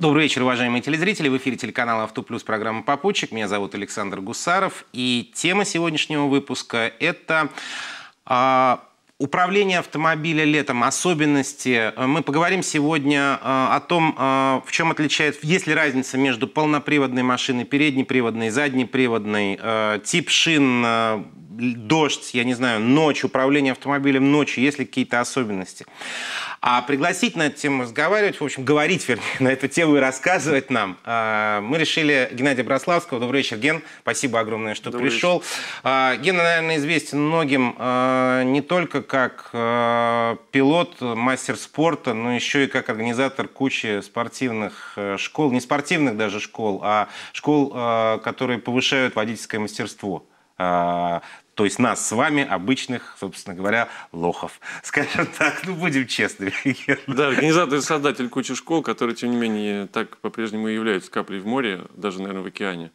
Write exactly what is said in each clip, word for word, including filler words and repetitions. Добрый вечер, уважаемые телезрители. В эфире телеканала «АвтоПлюс», программа «Попутчик». Меня зовут Александр Гусаров. И тема сегодняшнего выпуска – это э, управление автомобиля летом, особенности. Мы поговорим сегодня э, о том, э, в чем отличается, есть ли разница между полноприводной машиной, переднеприводной, заднеприводной, э, тип шин, э, дождь, я не знаю, ночь, управление автомобилем ночью, есть ли какие-то особенности. А пригласить на эту тему разговаривать, в общем, говорить, вернее, на эту тему и рассказывать нам, мы решили Геннадия Браславского. Добрый вечер, Ген. Спасибо огромное, что Добрый пришел. Вечер. Ген, наверное, известен многим не только как пилот, мастер спорта, но еще и как организатор кучи спортивных школ, не спортивных даже школ, а школ, которые повышают водительское мастерство. То есть нас с вами, обычных, собственно говоря, лохов. Скажем так, ну будем честными. Да, организатор и создатель кучи школ, которые, тем не менее, так по-прежнему и являются каплей в море, даже, наверное, в океане.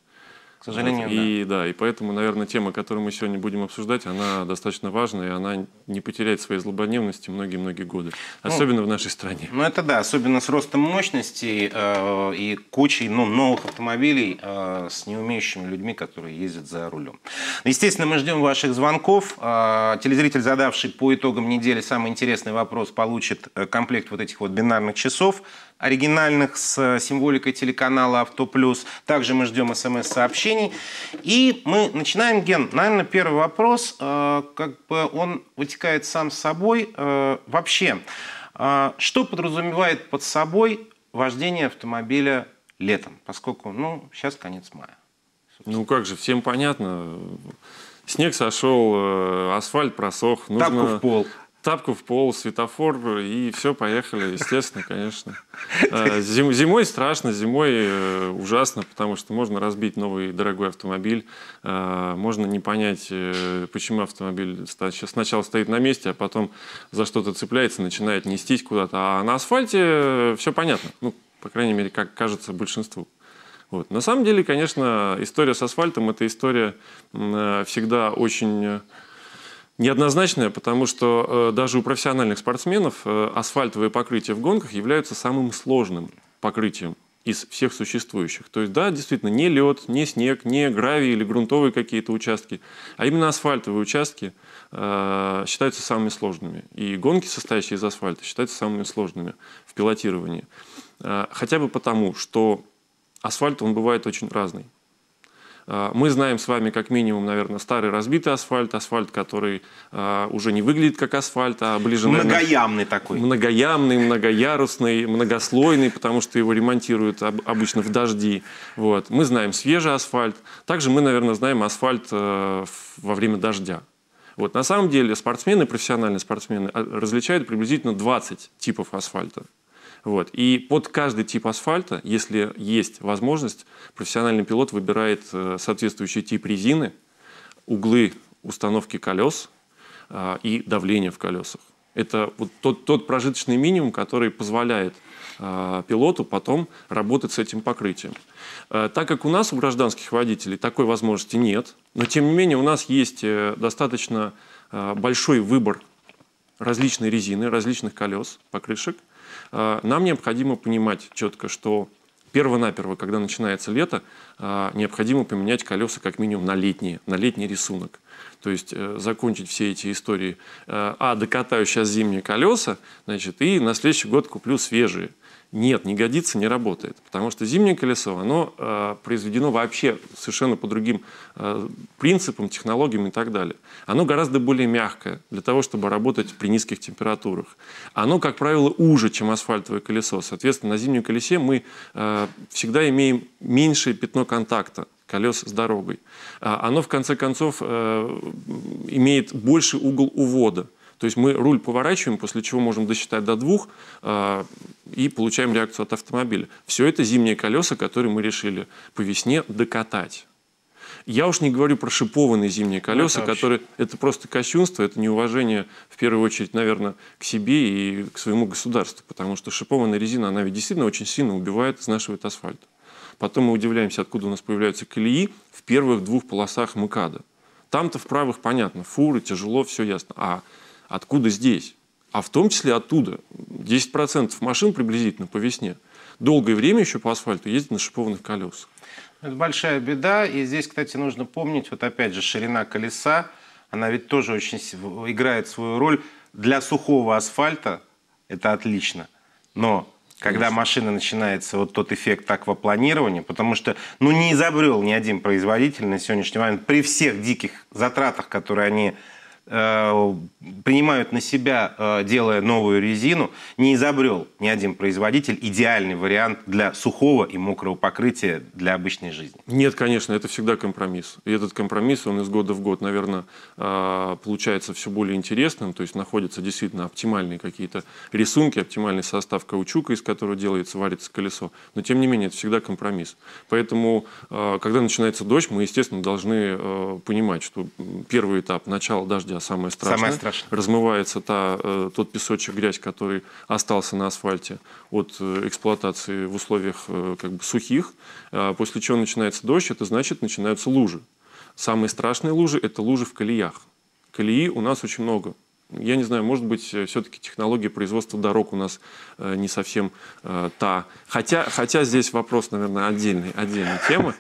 К сожалению, и, да. да. И поэтому, наверное, тема, которую мы сегодня будем обсуждать, она достаточно важная, и она не потеряет своей злободневности многие-многие годы. Особенно ну, в нашей стране. Ну это да, особенно с ростом мощности э, и кучей ну, новых автомобилей э, с неумеющими людьми, которые ездят за рулем. Естественно, мы ждем ваших звонков. Э, телезритель, задавший по итогам недели самый интересный вопрос, получит комплект вот этих вот бинарных часов, оригинальных с символикой телеканала «АвтоПлюс». Также мы ждем смс-сообщений. И мы начинаем, Ген. Наверное, первый вопрос, э, как бы он вытекает сам собой. Э, вообще, э, что подразумевает под собой вождение автомобиля летом? Поскольку, ну, сейчас конец мая. Собственно. Ну, как же, всем понятно. Снег сошел, э, асфальт просох. Нужно... Тапку в пол. Тапку в пол, светофор, и все, поехали, естественно, конечно. Зимой страшно, зимой ужасно, потому что можно разбить новый дорогой автомобиль, можно не понять, почему автомобиль сначала стоит на месте, а потом за что-то цепляется, начинает нестись куда-то. А на асфальте все понятно, ну, по крайней мере, как кажется большинству. Вот. На самом деле, конечно, история с асфальтом – это история всегда очень... неоднозначная, потому что э, даже у профессиональных спортсменов э, асфальтовые покрытия в гонках являются самым сложным покрытием из всех существующих. То есть, да, действительно, не лед, не снег, не гравий или грунтовые какие-то участки, а именно асфальтовые участки э, считаются самыми сложными. И гонки, состоящие из асфальта, считаются самыми сложными в пилотировании. Э, хотя бы потому, что асфальт, он бывает очень разный. Мы знаем с вами как минимум, наверное, старый разбитый асфальт, асфальт, который э, уже не выглядит как асфальт, а ближе... Многоямный, наверное, такой. Многоямный, многоярусный, многослойный, потому что его ремонтируют об, обычно в дожди. Вот. Мы знаем свежий асфальт. Также мы, наверное, знаем асфальт э, во время дождя. Вот. На самом деле спортсмены, профессиональные спортсмены различают приблизительно двадцать типов асфальта. Вот. И под каждый тип асфальта, если есть возможность, профессиональный пилот выбирает соответствующий тип резины, углы установки колес и давление в колесах. Это вот тот, тот прожиточный минимум, который позволяет пилоту потом работать с этим покрытием. Так как у нас, у гражданских водителей, такой возможности нет, но тем не менее у нас есть достаточно большой выбор различной резины, различных колес, покрышек. Нам необходимо понимать четко, что перво-наперво, когда начинается лето, необходимо поменять колеса как минимум на летние, на летний рисунок. То есть закончить все эти истории. А, докатаю сейчас зимние колеса, значит, и на следующий год куплю свежие. Нет, не годится, не работает. Потому что зимнее колесо, оно произведено вообще совершенно по другим принципам, технологиям и так далее. Оно гораздо более мягкое для того, чтобы работать при низких температурах. Оно, как правило, уже, чем асфальтовое колесо. Соответственно, на зимнем колесе мы всегда имеем меньшее пятно контакта колес с дорогой. Оно, в конце концов, имеет больший угол увода. То есть мы руль поворачиваем, после чего можем досчитать до двух э, и получаем реакцию от автомобиля. Все это зимние колеса, которые мы решили по весне докатать. Я уж не говорю про шипованные зимние колеса, это которые... Это просто кощунство, это неуважение, в первую очередь, наверное, к себе и к своему государству. Потому что шипованная резина, она ведь действительно очень сильно убивает, изнашивает асфальт. Потом мы удивляемся, откуда у нас появляются колеи в первых двух полосах МКАДа. Там-то в правых понятно, фуры, тяжело, все ясно. А... Откуда здесь? А в том числе оттуда. десять процентов машин приблизительно по весне долгое время еще по асфальту ездить на шипованных колесах. Это большая беда. И здесь, кстати, нужно помнить, вот опять же, ширина колеса, она ведь тоже очень играет свою роль. Для сухого асфальта это отлично. Но когда машина начинается, вот тот эффект аквапланирования, потому что ну, не изобрел ни один производитель на сегодняшний момент при всех диких затратах, которые они э, принимают на себя, э, делая новую резину, не изобрел ни один производитель идеальный вариант для сухого и мокрого покрытия для обычной жизни. Нет, конечно, это всегда компромисс. И этот компромисс, он из года в год, наверное, э, получается все более интересным, то есть находятся действительно оптимальные какие-то рисунки, оптимальный состав каучука, из которого делается, варится колесо. Но, тем не менее, это всегда компромисс. Поэтому, э, когда начинается дождь, мы, естественно, должны э, понимать, что первый этап, начало дождя, самое страшное. Самое страшное. Размывается та, э, тот песочек, грязь, который остался на асфальте от эксплуатации в условиях э, как бы сухих. Э, после чего начинается дождь, это значит, начинаются лужи. Самые страшные лужи – это лужи в колеях. Колеи у нас очень много. Я не знаю, может быть, все-таки технология производства дорог у нас э, не совсем э, та. Хотя, хотя здесь вопрос, наверное, отдельный, отдельная тема.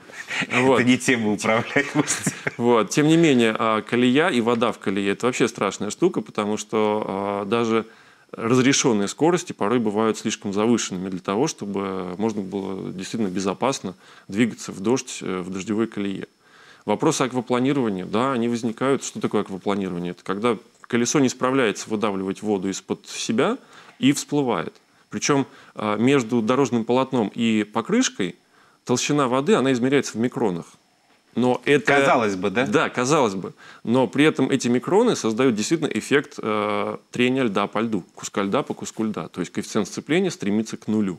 Вот. Это не тема управляемости. Вот. Тем не менее, колея и вода в колее – это вообще страшная штука, потому что э, даже разрешенные скорости порой бывают слишком завышенными для того, чтобы можно было действительно безопасно двигаться в дождь, в дождевой колее. Вопросы аквапланирования, да, они возникают. Что такое аквапланирование? Это когда колесо не справляется выдавливать воду из-под себя и всплывает. Причем между дорожным полотном и покрышкой толщина воды, она измеряется в микронах. Но это, казалось бы, да? Да, казалось бы. Но при этом эти микроны создают действительно эффект э, трения льда по льду, куска льда по куску льда. То есть коэффициент сцепления стремится к нулю.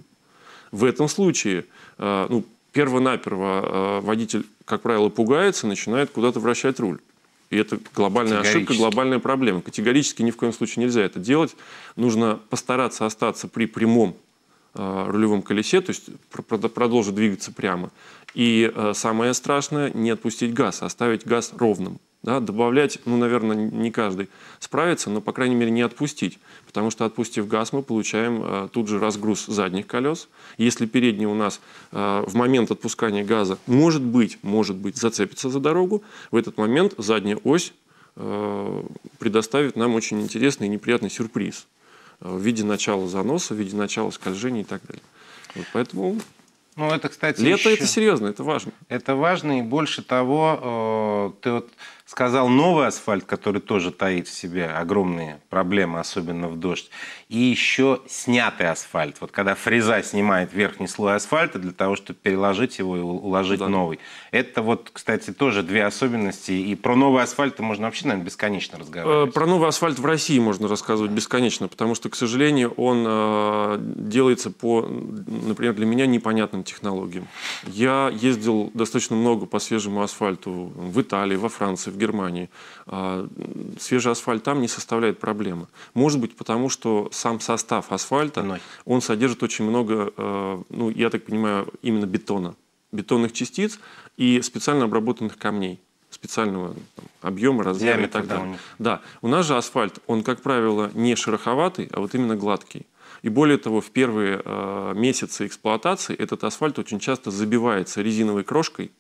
В этом случае э, ну, перво-наперво э, водитель, как правило, пугается, начинает куда-то вращать руль. И это глобальная ошибка, глобальная проблема. Категорически ни в коем случае нельзя это делать. Нужно постараться остаться при прямом э, рулевом колесе, то есть продолжить двигаться прямо. И э, самое страшное – не отпустить газ, оставить газ ровным. Да? Добавлять, ну, наверное, не каждый справится, но, по крайней мере, не отпустить. Потому что, отпустив газ, мы получаем э, тут же разгруз задних колес. Если передний у нас э, в момент отпускания газа, может быть, может быть, зацепится за дорогу, в этот момент задняя ось э, предоставит нам очень интересный и неприятный сюрприз э, в виде начала заноса, в виде начала скольжения и так далее. Вот поэтому... Ну, это, кстати, лето еще... это серьезно, это важно. Это важно, и больше того, ты вот сказал новый асфальт, который тоже таит в себе огромные проблемы, особенно в дождь, и еще снятый асфальт. Вот когда фреза снимает верхний слой асфальта для того, чтобы переложить его и уложить да. новый. Это вот, кстати, тоже две особенности. И про новый асфальт можно вообще, наверное, бесконечно разговаривать. Про новый асфальт в России можно рассказывать бесконечно, потому что, к сожалению, он делается по, например, для меня непонятным технологиям. Я ездил достаточно много по свежему асфальту в Италии, во Франции, в Германии. Свежий асфальт там не составляет проблемы. Может быть, потому что сам состав асфальта, Ной. он содержит очень много, ну, я так понимаю, именно бетона, бетонных частиц и специально обработанных камней, специального там, объема, размера и так далее. Да. У нас же асфальт, он, как правило, не шероховатый, а вот именно гладкий. И более того, в первые э, месяцы эксплуатации этот асфальт очень часто забивается резиновой крошкой.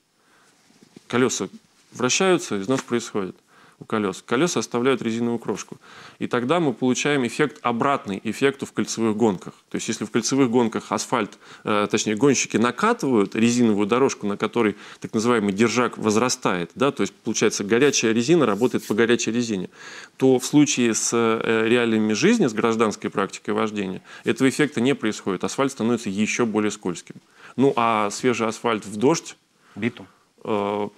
Колеса вращаются, износ происходит у колес. Колеса оставляют резиновую крошку. И тогда мы получаем эффект обратный эффекту в кольцевых гонках. То есть, если в кольцевых гонках асфальт, э, точнее, гонщики накатывают резиновую дорожку, на которой так называемый держак возрастает, да, то есть, получается, горячая резина работает по горячей резине, то в случае с э, реалиями жизни, с гражданской практикой вождения, этого эффекта не происходит. Асфальт становится еще более скользким. Ну, а свежий асфальт в дождь... Битум. Э,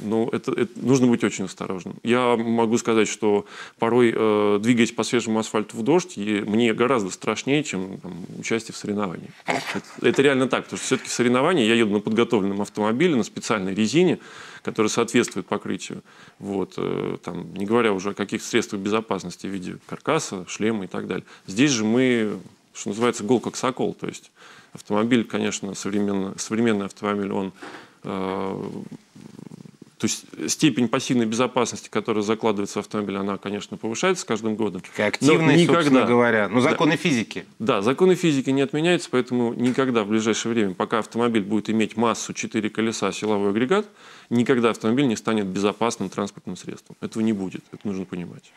Ну, это, это нужно быть очень осторожным. Я могу сказать, что порой, э, двигаясь по свежему асфальту в дождь, и мне гораздо страшнее, чем там, участие в соревновании. Это, это реально так, потому что все-таки в соревновании я еду на подготовленном автомобиле, на специальной резине, которая соответствует покрытию. Вот, э, там, не говоря уже о каких средствах безопасности в виде каркаса, шлема и так далее. Здесь же мы, что называется, гол как сокол. То есть автомобиль, конечно, современный, современный автомобиль, он... Э, То есть степень пассивной безопасности, которая закладывается в автомобиль, она, конечно, повышается с каждым годом. И активность, собственно говоря. Но законы да. физики. Да, законы физики не отменяются, поэтому никогда в ближайшее время, пока автомобиль будет иметь массу четыре колеса, силовой агрегат, никогда автомобиль не станет безопасным транспортным средством. Этого не будет, это нужно понимать.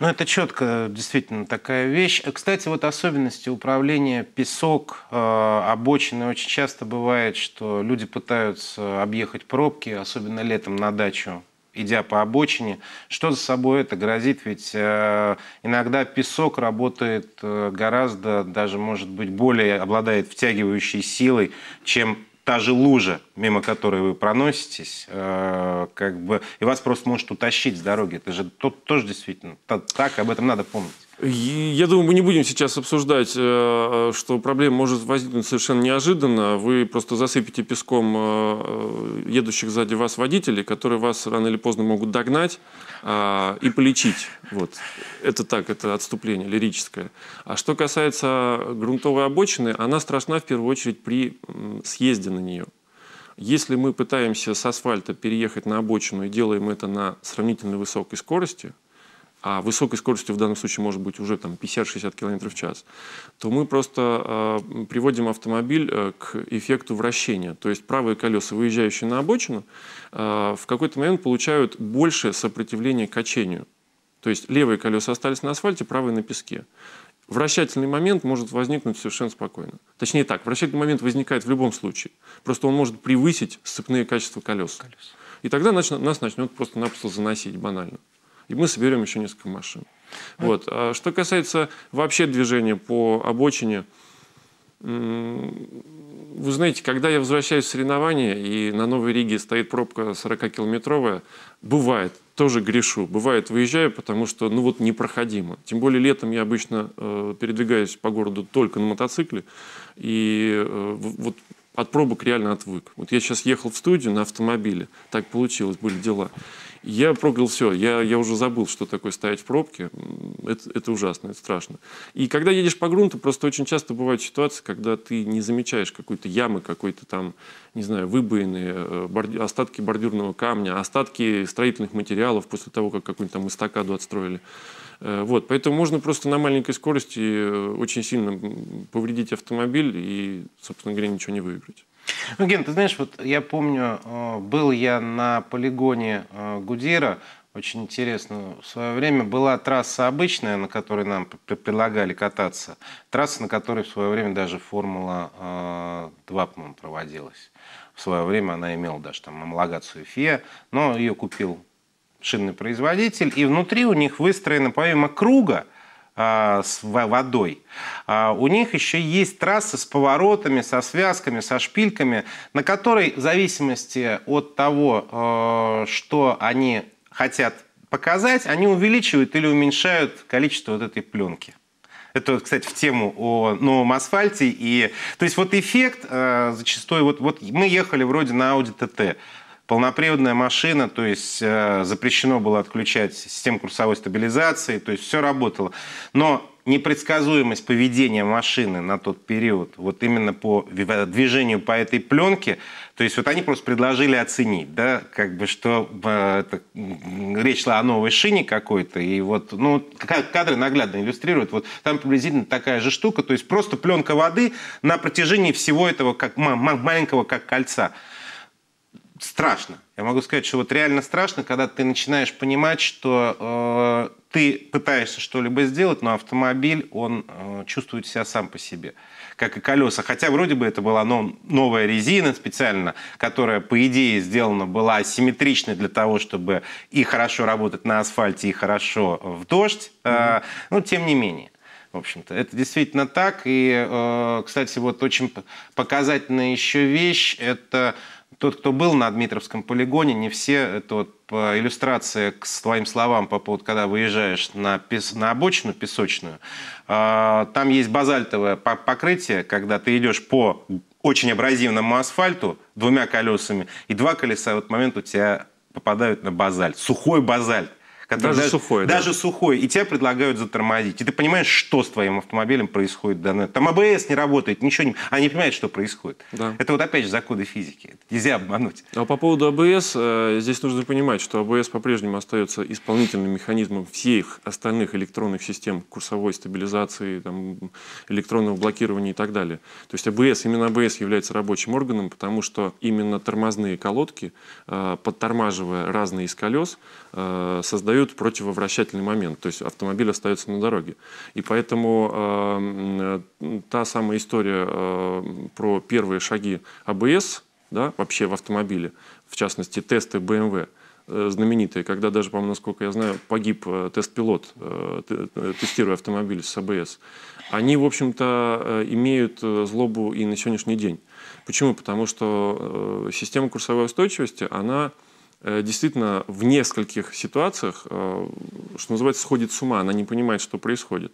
Ну, это четко, действительно, такая вещь. Кстати, вот особенности управления песок, обочины. Очень часто бывает, что люди пытаются объехать пробки, особенно летом, на дачу, идя по обочине. Что за собой это грозит? Ведь э, иногда песок работает э, гораздо, даже, может быть, более обладает втягивающей силой, чем та же лужа, мимо которой вы проноситесь, э, как бы, и вас просто может утащить с дороги. Это же тут тоже действительно так, об этом надо помнить. Я думаю, мы не будем сейчас обсуждать, что проблема может возникнуть совершенно неожиданно. Вы просто засыпете песком едущих сзади вас водителей, которые вас рано или поздно могут догнать и полечить. Вот. Это так, это отступление лирическое. А что касается грунтовой обочины, она страшна в первую очередь при съезде на нее. Если мы пытаемся с асфальта переехать на обочину и делаем это на сравнительно высокой скорости, а высокой скоростью в данном случае может быть уже пятьдесят-шестьдесят км в час, то мы просто э, приводим автомобиль э, к эффекту вращения. То есть правые колеса, выезжающие на обочину, э, в какой-то момент получают большее сопротивление качению. То есть левые колеса остались на асфальте, правые на песке. Вращательный момент может возникнуть совершенно спокойно. Точнее так, вращательный момент возникает в любом случае. Просто он может превысить сцепные качества колес. колес. И тогда нач... нас начнет просто-напросто заносить банально. И мы соберем еще несколько машин. Вот. А что касается вообще движения по обочине, вы знаете, когда я возвращаюсь в соревнования, и на Новой Риге стоит пробка сорокакилометровая, бывает, тоже грешу, бывает, выезжаю, потому что, ну вот, непроходимо. Тем более летом я обычно э, передвигаюсь по городу только на мотоцикле, и э, вот... От пробок реально отвык. Вот я сейчас ехал в студию на автомобиле, так получилось, были дела. Я прогнал все, я, я уже забыл, что такое стоять в пробке. Это, это ужасно, это страшно. И когда едешь по грунту, просто очень часто бывают ситуации, когда ты не замечаешь какой-то ямы, какой-то там, не знаю, выбоины, бордю, остатки бордюрного камня, остатки строительных материалов после того, как какую-нибудь там эстакаду отстроили. Вот, поэтому можно просто на маленькой скорости очень сильно повредить автомобиль и, собственно говоря, ничего не выиграть. Ну, Ген, ты знаешь, вот я помню, был я на полигоне Гудира, очень интересно, в свое время была трасса обычная, на которой нам предлагали кататься, трасса, на которой в свое время даже Формула два, по-моему, проводилась. В свое время она имела даже там амалогацию ФИА, но ее купил шинный производитель, и внутри у них выстроена, помимо круга а, с водой, а, у них еще есть трассы с поворотами, со связками, со шпильками, на которой в зависимости от того, а, что они хотят показать, они увеличивают или уменьшают количество вот этой пленки. Это, кстати, в тему о новом асфальте. И, то есть вот эффект а, зачастую... Вот, вот мы ехали вроде на Audi ти ти. Полноприводная машина, то есть э, запрещено было отключать систему курсовой стабилизации, то есть все работало. Но непредсказуемость поведения машины на тот период, вот именно по движению по этой пленке, то есть вот они просто предложили оценить, да, как бы что э, это, речь шла о новой шине какой-то, и вот, ну, кадры наглядно иллюстрируют, вот там приблизительно такая же штука, то есть просто пленка воды на протяжении всего этого как маленького как кольца. Страшно. Я могу сказать, что вот реально страшно, когда ты начинаешь понимать, что э, ты пытаешься что-либо сделать, но автомобиль, он э, чувствует себя сам по себе, как и колеса. Хотя вроде бы это была но, новая резина специально, которая, по идее, сделана была асимметричной для того, чтобы и хорошо работать на асфальте, и хорошо в дождь. Mm-hmm. э, но тем не менее. В общем-то, это действительно так. И, кстати, вот очень показательная еще вещь, это тот, кто был на Дмитровском полигоне, не все, это вот иллюстрация к твоим словам по поводу, когда выезжаешь на, пес, на обочину песочную, там есть базальтовое покрытие, когда ты идешь по очень абразивному асфальту двумя колесами, и два колеса в этот момент у тебя попадают на базальт, сухой базальт, Даже, даже сухой. Даже да. сухой. И тебя предлагают затормозить. И ты понимаешь, что с твоим автомобилем происходит. Там АБС не работает, ничего не... Они понимают, что происходит. Да. Это вот опять же законы физики. Это нельзя обмануть. А по поводу АБС, здесь нужно понимать, что АБС по-прежнему остается исполнительным механизмом всех остальных электронных систем курсовой стабилизации, там, электронного блокирования и так далее. То есть АБС, именно АБС является рабочим органом, потому что именно тормозные колодки, подтормаживая разные из колес, создают противовращательный момент, то есть автомобиль остается на дороге. И поэтому э, та самая история э, про первые шаги АБС, да, вообще в автомобиле, в частности тесты бэ эм вэ, э, знаменитые, когда даже, по-моему, насколько я знаю, погиб тест-пилот, э, тестируя автомобиль с АБС, они, в общем-то, имеют злобу и на сегодняшний день. Почему? Потому что э, система курсовой устойчивости, она... действительно в нескольких ситуациях, что называется, сходит с ума, она не понимает, что происходит.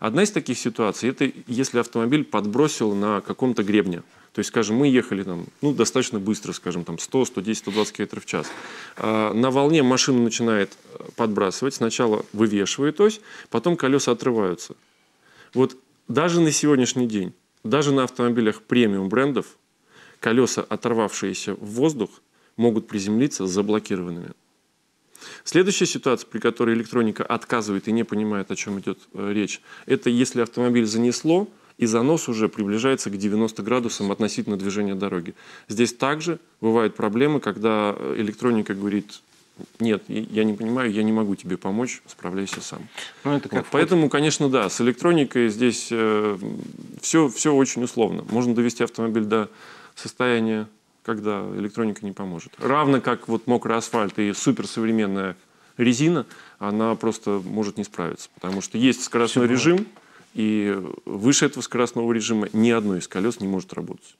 Одна из таких ситуаций – это если автомобиль подбросил на каком-то гребне. То есть, скажем, мы ехали там, ну, достаточно быстро, скажем, там сто, сто десять, сто двадцать километров в час. На волне машина начинает подбрасывать, сначала вывешивает ось, потом колеса отрываются. Вот даже на сегодняшний день, даже на автомобилях премиум брендов, колеса, оторвавшиеся в воздух, могут приземлиться с заблокированными. Следующая ситуация, при которой электроника отказывает и не понимает, о чем идет речь, это если автомобиль занесло, и занос уже приближается к девяноста градусам относительно движения дороги. Здесь также бывают проблемы, когда электроника говорит: нет, я не понимаю, я не могу тебе помочь, справляйся сам. Ну, это как вот. Поэтому, конечно, да, с электроникой здесь э, все, все очень условно. Можно довести автомобиль до состояния, когда электроника не поможет. Равно как вот мокрый асфальт и суперсовременная резина, она просто может не справиться. Потому что есть скоростной Все режим, бывает. И выше этого скоростного режима ни одно из колес не может работать.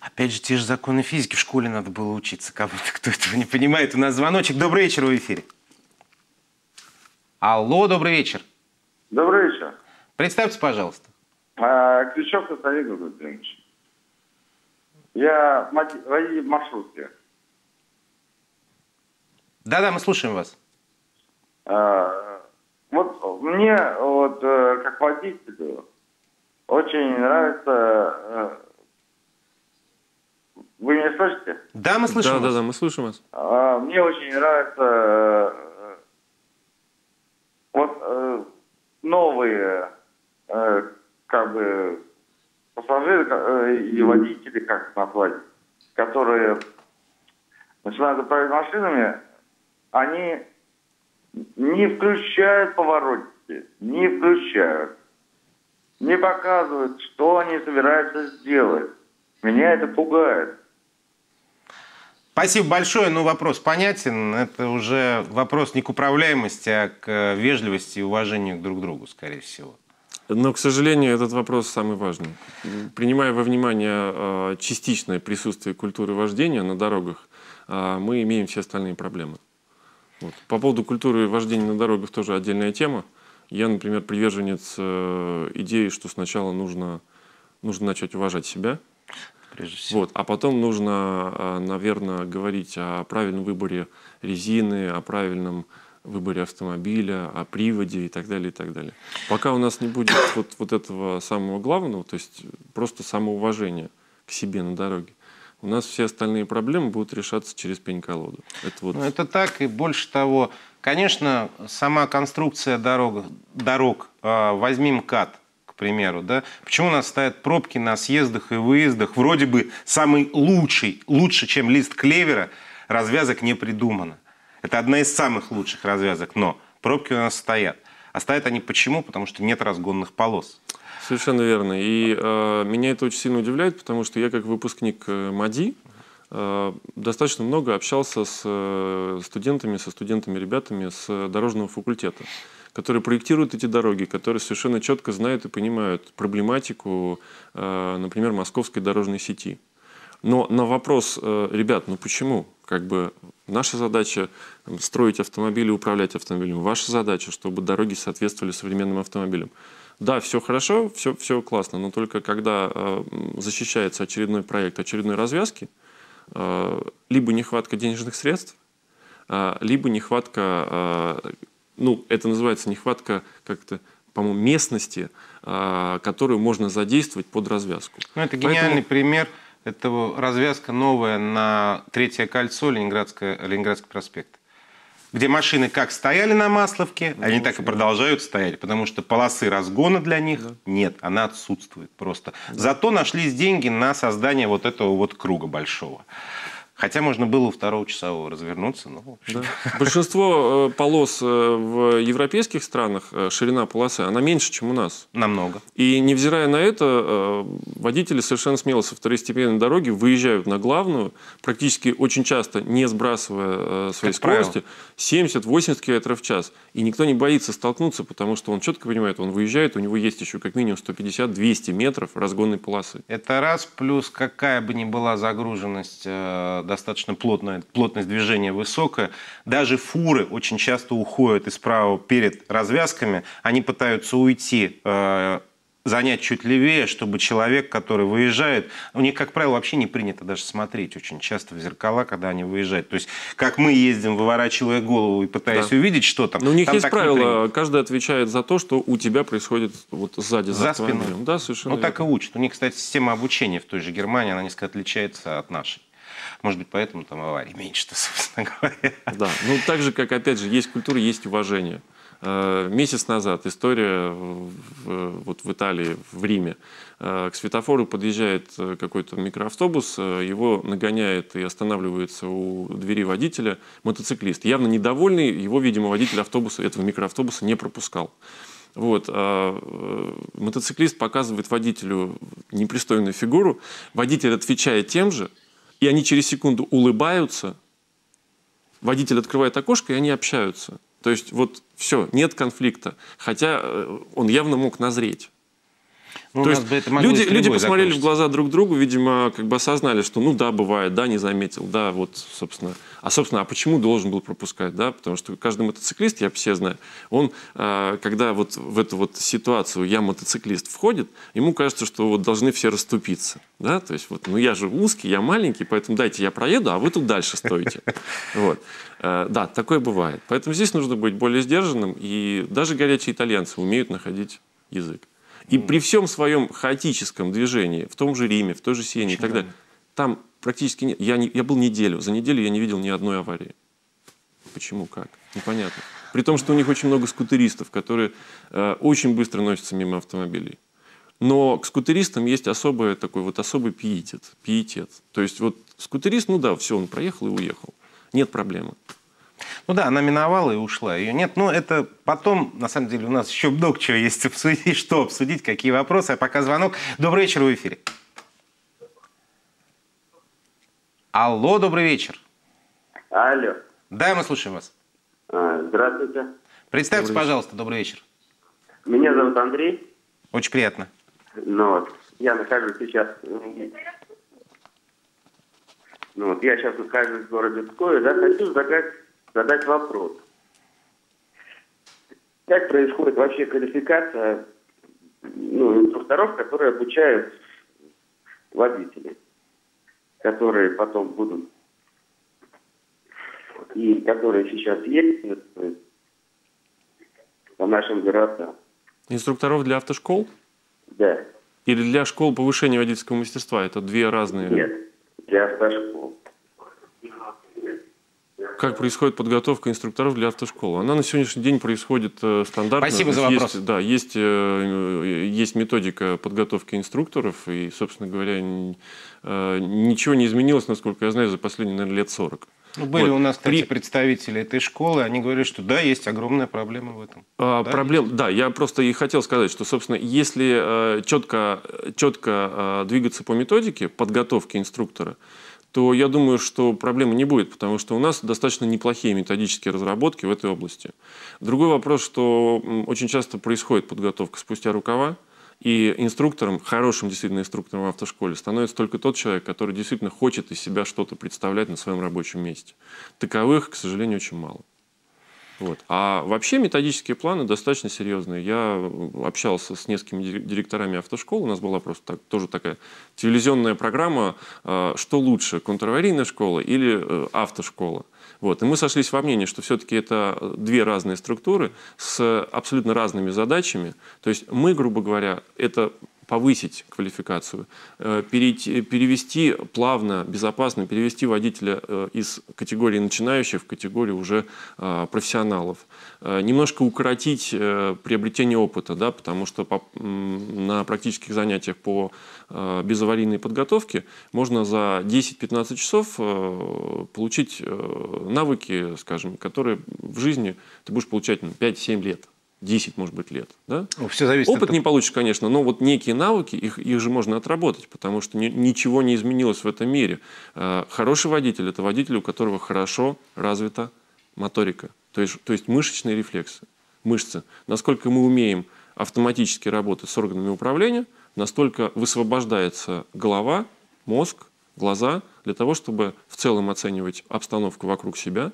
Опять же, те же законы физики в школе надо было учиться. Кому-то, кто этого не понимает, у нас звоночек. Добрый вечер, в эфире. Алло, добрый вечер. Добрый вечер. Представьтесь, пожалуйста. А, Крючков Александр Гусаров. Я в маршрутке. Да-да, мы слушаем вас. А, вот мне, вот, как водителю, очень нравится... Вы меня слышите? Да, мы слышим вас. Да-да-да, мы слышим вас. А, мне очень нравятся вот новые, как бы... пассажиры и водители, как назвать, которые начинают управлять машинами, они не включают поворотники, не включают, не показывают, что они собираются сделать. Меня это пугает. Спасибо большое, но вопрос понятен. Это уже вопрос не к управляемости, а к вежливости и уважению друг к другу, скорее всего. Но, к сожалению, этот вопрос самый важный. Принимая во внимание частичное присутствие культуры вождения на дорогах, мы имеем все остальные проблемы. Вот. По поводу культуры вождения на дорогах тоже отдельная тема. Я, например, приверженец идеи, что сначала нужно, нужно начать уважать себя, прежде всего. Вот. А потом нужно, наверное, говорить о правильном выборе резины, о правильном... выборе автомобиля, о приводе и так далее, и так далее. Пока у нас не будет вот, вот этого самого главного, то есть просто самоуважение к себе на дороге, у нас все остальные проблемы будут решаться через пень-колоду. Это, вот... ну, это так, и больше того, конечно, сама конструкция дорог, дорог э, возьми МКАД, к примеру, да? Почему у нас стоят пробки на съездах и выездах, вроде бы самый лучший, лучше, чем лист клевера, развязок не придумано. Это одна из самых лучших развязок, но пробки у нас стоят. А стоят они почему? Потому что нет разгонных полос. Совершенно верно. И э, меня это очень сильно удивляет, потому что я как выпускник МАДИ э, достаточно много общался с студентами, со студентами-ребятами с дорожного факультета, которые проектируют эти дороги, которые совершенно четко знают и понимают проблематику, э, например, московской дорожной сети. Но на вопрос, э, ребят, ну почему? Как бы наша задача строить автомобили, управлять автомобилем. Ваша задача, чтобы дороги соответствовали современным автомобилям. Да, все хорошо, все, все классно, но только когда э, защищается очередной проект очередной развязки, э, либо нехватка денежных средств, либо нехватка, ну, это называется нехватка как-то, по-моему, местности, которую можно задействовать под развязку. Ну, это гениальный Поэтому... пример. Это развязка новая на Третье кольцо, Ленинградский проспект, где машины как стояли на Масловке, ну, они так и продолжают стоять, потому что полосы разгона для них да. нет, она отсутствует просто. Да. Зато нашлись деньги на создание вот этого вот круга большого. Хотя можно было у второго часового развернуться. Но... Да. Большинство полос в европейских странах, ширина полосы, она меньше, чем у нас. Намного. И невзирая на это, водители совершенно смело со второстепенной дороги выезжают на главную, практически очень часто не сбрасывая своей скорости, семьдесят-восемьдесят километров в час. И никто не боится столкнуться, потому что он четко понимает, он выезжает, у него есть еще как минимум сто пятьдесят-двести метров разгонной полосы. Это раз, плюс какая бы ни была загруженность, достаточно плотная, плотность движения высокая. Даже фуры очень часто уходят из правого перед развязками. Они пытаются уйти, э, занять чуть левее, чтобы человек, который выезжает... У них, как правило, вообще не принято даже смотреть очень часто в зеркала, когда они выезжают. То есть, как мы ездим, выворачивая голову и пытаясь да. увидеть, что там... Но у них там есть правило, каждый отвечает за то, что у тебя происходит вот сзади. За, за спиной. Да, совершенно. Ну, так и учат. У них, кстати, система обучения в той же Германии, она несколько отличается от нашей. Может быть, поэтому там аварий меньше-то, собственно говоря. Да, ну так же, как, опять же, есть культура, есть уважение. Месяц назад история вот в Италии, в Риме. К светофору подъезжает какой-то микроавтобус, его нагоняет и останавливается у двери водителя мотоциклист. Явно недовольный, его, видимо, водитель автобуса, этого микроавтобуса не пропускал. Вот, а мотоциклист показывает водителю непристойную фигуру, водитель отвечает тем же, и они через секунду улыбаются, водитель открывает окошко, и они общаются. То есть вот все, нет конфликта, хотя он явно мог назреть. Ну, То есть люди, люди посмотрели закончить. в глаза друг другу, видимо, как бы осознали, что ну да, бывает, да, не заметил, да, вот, собственно. А, собственно, а почему должен был пропускать, да? Потому что каждый мотоциклист, я все знаю, он, когда вот в эту вот ситуацию «я мотоциклист» входит, ему кажется, что вот должны все расступиться, да? То есть вот, ну я же узкий, я маленький, поэтому дайте я проеду, а вы тут дальше стоите. Вот. Да, такое бывает. Поэтому здесь нужно быть более сдержанным, и даже горячие итальянцы умеют находить язык. И при всем своем хаотическом движении, в том же Риме, в той же Сене и так далее, там практически нет. Я, не, я был неделю, за неделю я не видел ни одной аварии. Почему, как? Непонятно. При том, что у них очень много скутеристов, которые э, очень быстро носятся мимо автомобилей. Но к скутеристам есть особое, такой вот особый пиетет, пиетет. То есть вот скутерист, ну да, все, он проехал и уехал. Нет проблемы. Ну да, она миновала и ушла, ее нет. Но это потом, на самом деле, у нас еще много чего есть обсудить, что обсудить, какие вопросы. А пока звонок. Добрый вечер, в эфире. Алло, добрый вечер. Алло. Да, мы слушаем вас. Здравствуйте. Представьте, добрый пожалуйста, добрый вечер. Меня зовут Андрей. Очень приятно. Ну вот, я нахожусь сейчас... Ну вот, я сейчас нахожусь в городе Пскове, да, хочу заказать... задать вопрос. Как происходит вообще квалификация ну, инструкторов, которые обучают водителей, которые потом будут и которые сейчас ездят по нашим городам? Инструкторов для автошкол? Да. Или для школ повышения водительского мастерства? Это две разные... Нет, для автошкол. Как происходит подготовка инструкторов для автошколы? Она на сегодняшний день происходит стандартно. Спасибо за вопрос. Есть, да, есть, есть методика подготовки инструкторов, и, собственно говоря, ничего не изменилось, насколько я знаю, за последние, наверное, лет сорок. Ну, были вот. у нас, кстати, При... представители этой школы, они говорили, что да, есть огромная проблема в этом. А, да, проблем... да, я просто и хотел сказать, что, собственно, если четко, четко двигаться по методике подготовки инструктора, то я думаю, что проблемы не будет, потому что у нас достаточно неплохие методические разработки в этой области. Другой вопрос, что очень часто происходит подготовка спустя рукава, и инструктором, хорошим действительно инструктором в автошколе становится только тот человек, который действительно хочет из себя что-то представлять на своем рабочем месте. Таковых, к сожалению, очень мало. Вот. А вообще методические планы достаточно серьезные. Я общался с несколькими директорами автошкол. У нас была просто так, тоже такая телевизионная программа «Что лучше, контраварийная школа или автошкола?». Вот. И мы сошлись во мнении, что все-таки это две разные структуры с абсолютно разными задачами. То есть мы, грубо говоря, это... повысить квалификацию, перейти, перевести плавно, безопасно, перевести водителя из категории начинающих в категорию уже профессионалов. Немножко укоротить приобретение опыта, да, потому что по, на практических занятиях по безаварийной подготовке можно за десять-пятнадцать часов получить навыки, скажем, которые в жизни ты будешь получать пять-семь лет. десять, может быть, лет. Да? Ну, все зависит Опыт от... не получишь, конечно, но вот некие навыки, их, их же можно отработать, потому что ни, ничего не изменилось в этом мире. Хороший водитель – это водитель, у которого хорошо развита моторика, то есть, то есть мышечные рефлексы, мышцы. Насколько мы умеем автоматически работать с органами управления, настолько высвобождается голова, мозг, глаза для того, чтобы в целом оценивать обстановку вокруг себя,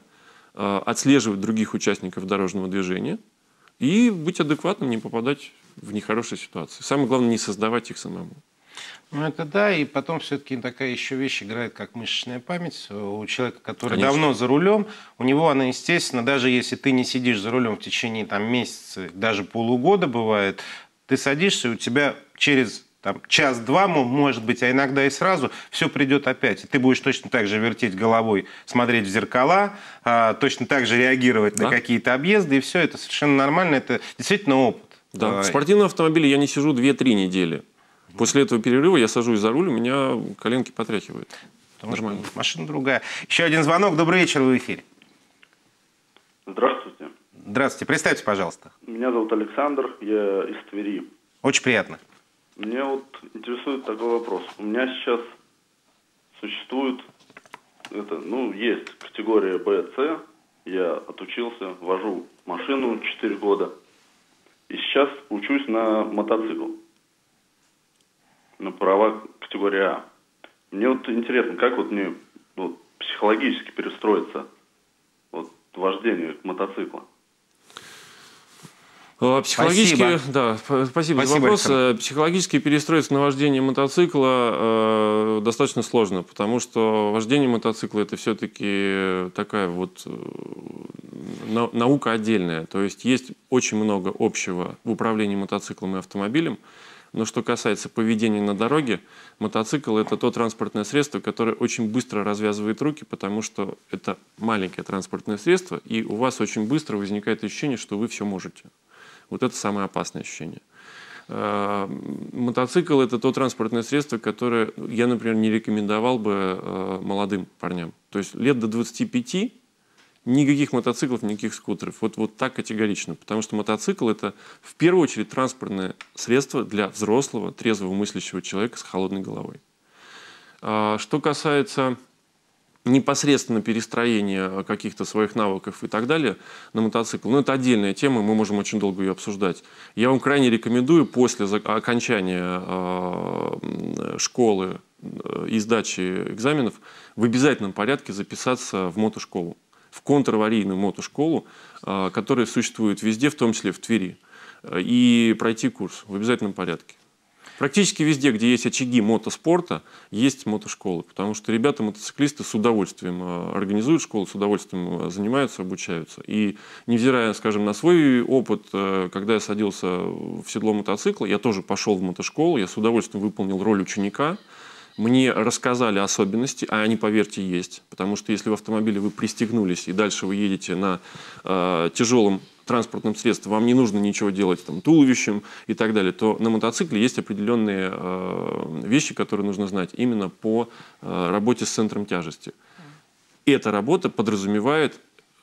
отслеживать других участников дорожного движения, и быть адекватным, не попадать в нехорошие ситуации. Самое главное, не создавать их самому. Ну, это да, и потом все-таки такая еще вещь играет, как мышечная память. У человека, который Конечно. давно за рулем, у него она, естественно, даже если ты не сидишь за рулем в течение там, месяца, даже полугода бывает, ты садишься, и у тебя через... час-два, может быть, а иногда и сразу, все придет опять. И ты будешь точно так же вертеть головой, смотреть в зеркала, точно так же реагировать да. на какие-то объезды, и все это совершенно нормально, это действительно опыт. Да. В спортивном автомобиле я не сижу две-три недели. После этого перерыва я сажусь за руль, у меня коленки потряхивают. Нормально. Машина другая. Еще один звонок. Добрый вечер, вы в эфире. Здравствуйте. Здравствуйте. Представьте, пожалуйста. Меня зовут Александр, я из Твери. Очень приятно. Меня вот интересует такой вопрос. У меня сейчас существует, это, ну, есть категория Б С. Я отучился, вожу машину четыре года. И сейчас учусь на мотоцикл. На права категории А. Мне вот интересно, как вот мне вот, психологически перестроиться вот, вождение мотоцикла? Психологически, спасибо. Да, спасибо, спасибо за вопрос. Александр. Психологически перестроиться на вождение мотоцикла э, достаточно сложно, потому что вождение мотоцикла – это все-таки такая вот на, наука отдельная. То есть есть очень много общего в управлении мотоциклом и автомобилем. Но что касается поведения на дороге, мотоцикл – это то транспортное средство, которое очень быстро развязывает руки, потому что это маленькое транспортное средство, и у вас очень быстро возникает ощущение, что вы все можете. Вот это самое опасное ощущение. Мотоцикл – это то транспортное средство, которое я, например, не рекомендовал бы молодым парням. То есть лет до двадцати пяти никаких мотоциклов, никаких скутеров. Вот, вот так категорично. Потому что мотоцикл – это в первую очередь транспортное средство для взрослого, трезвого мыслящего человека с холодной головой. Что касается... непосредственно перестроение каких-то своих навыков и так далее на мотоцикл. Но это отдельная тема, мы можем очень долго ее обсуждать. Я вам крайне рекомендую после окончания школы и сдачи экзаменов в обязательном порядке записаться в мотошколу, в контраварийную мотошколу, которая существует везде, в том числе в Твери, и пройти курс в обязательном порядке. Практически везде, где есть очаги мотоспорта, есть мотошколы, потому что ребята-мотоциклисты с удовольствием организуют школу, с удовольствием занимаются, обучаются. И невзирая, скажем, на свой опыт, когда я садился в седло мотоцикла, я тоже пошел в мотошколу, я с удовольствием выполнил роль ученика. Мне рассказали особенности, а они, поверьте, есть, потому что если в автомобиле вы пристегнулись и дальше вы едете на э, тяжелом транспортном средстве, вам не нужно ничего делать там, туловищем и так далее, то на мотоцикле есть определенные э, вещи, которые нужно знать именно по э, работе с центром тяжести. Эта работа подразумевает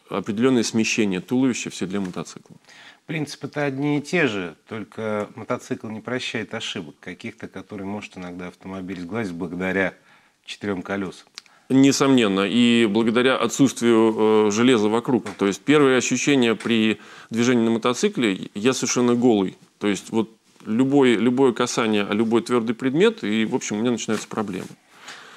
определенное смещение туловища в седле мотоцикла. Принципы-то одни и те же, только мотоцикл не прощает ошибок каких-то, которые может иногда автомобиль сглазить благодаря четырем колесам. Несомненно, и благодаря отсутствию э, железа вокруг. То есть первое ощущение при движении на мотоцикле – я совершенно голый. То есть вот любое, любое касание, любой твердый предмет, и в общем у меня начинаются проблемы.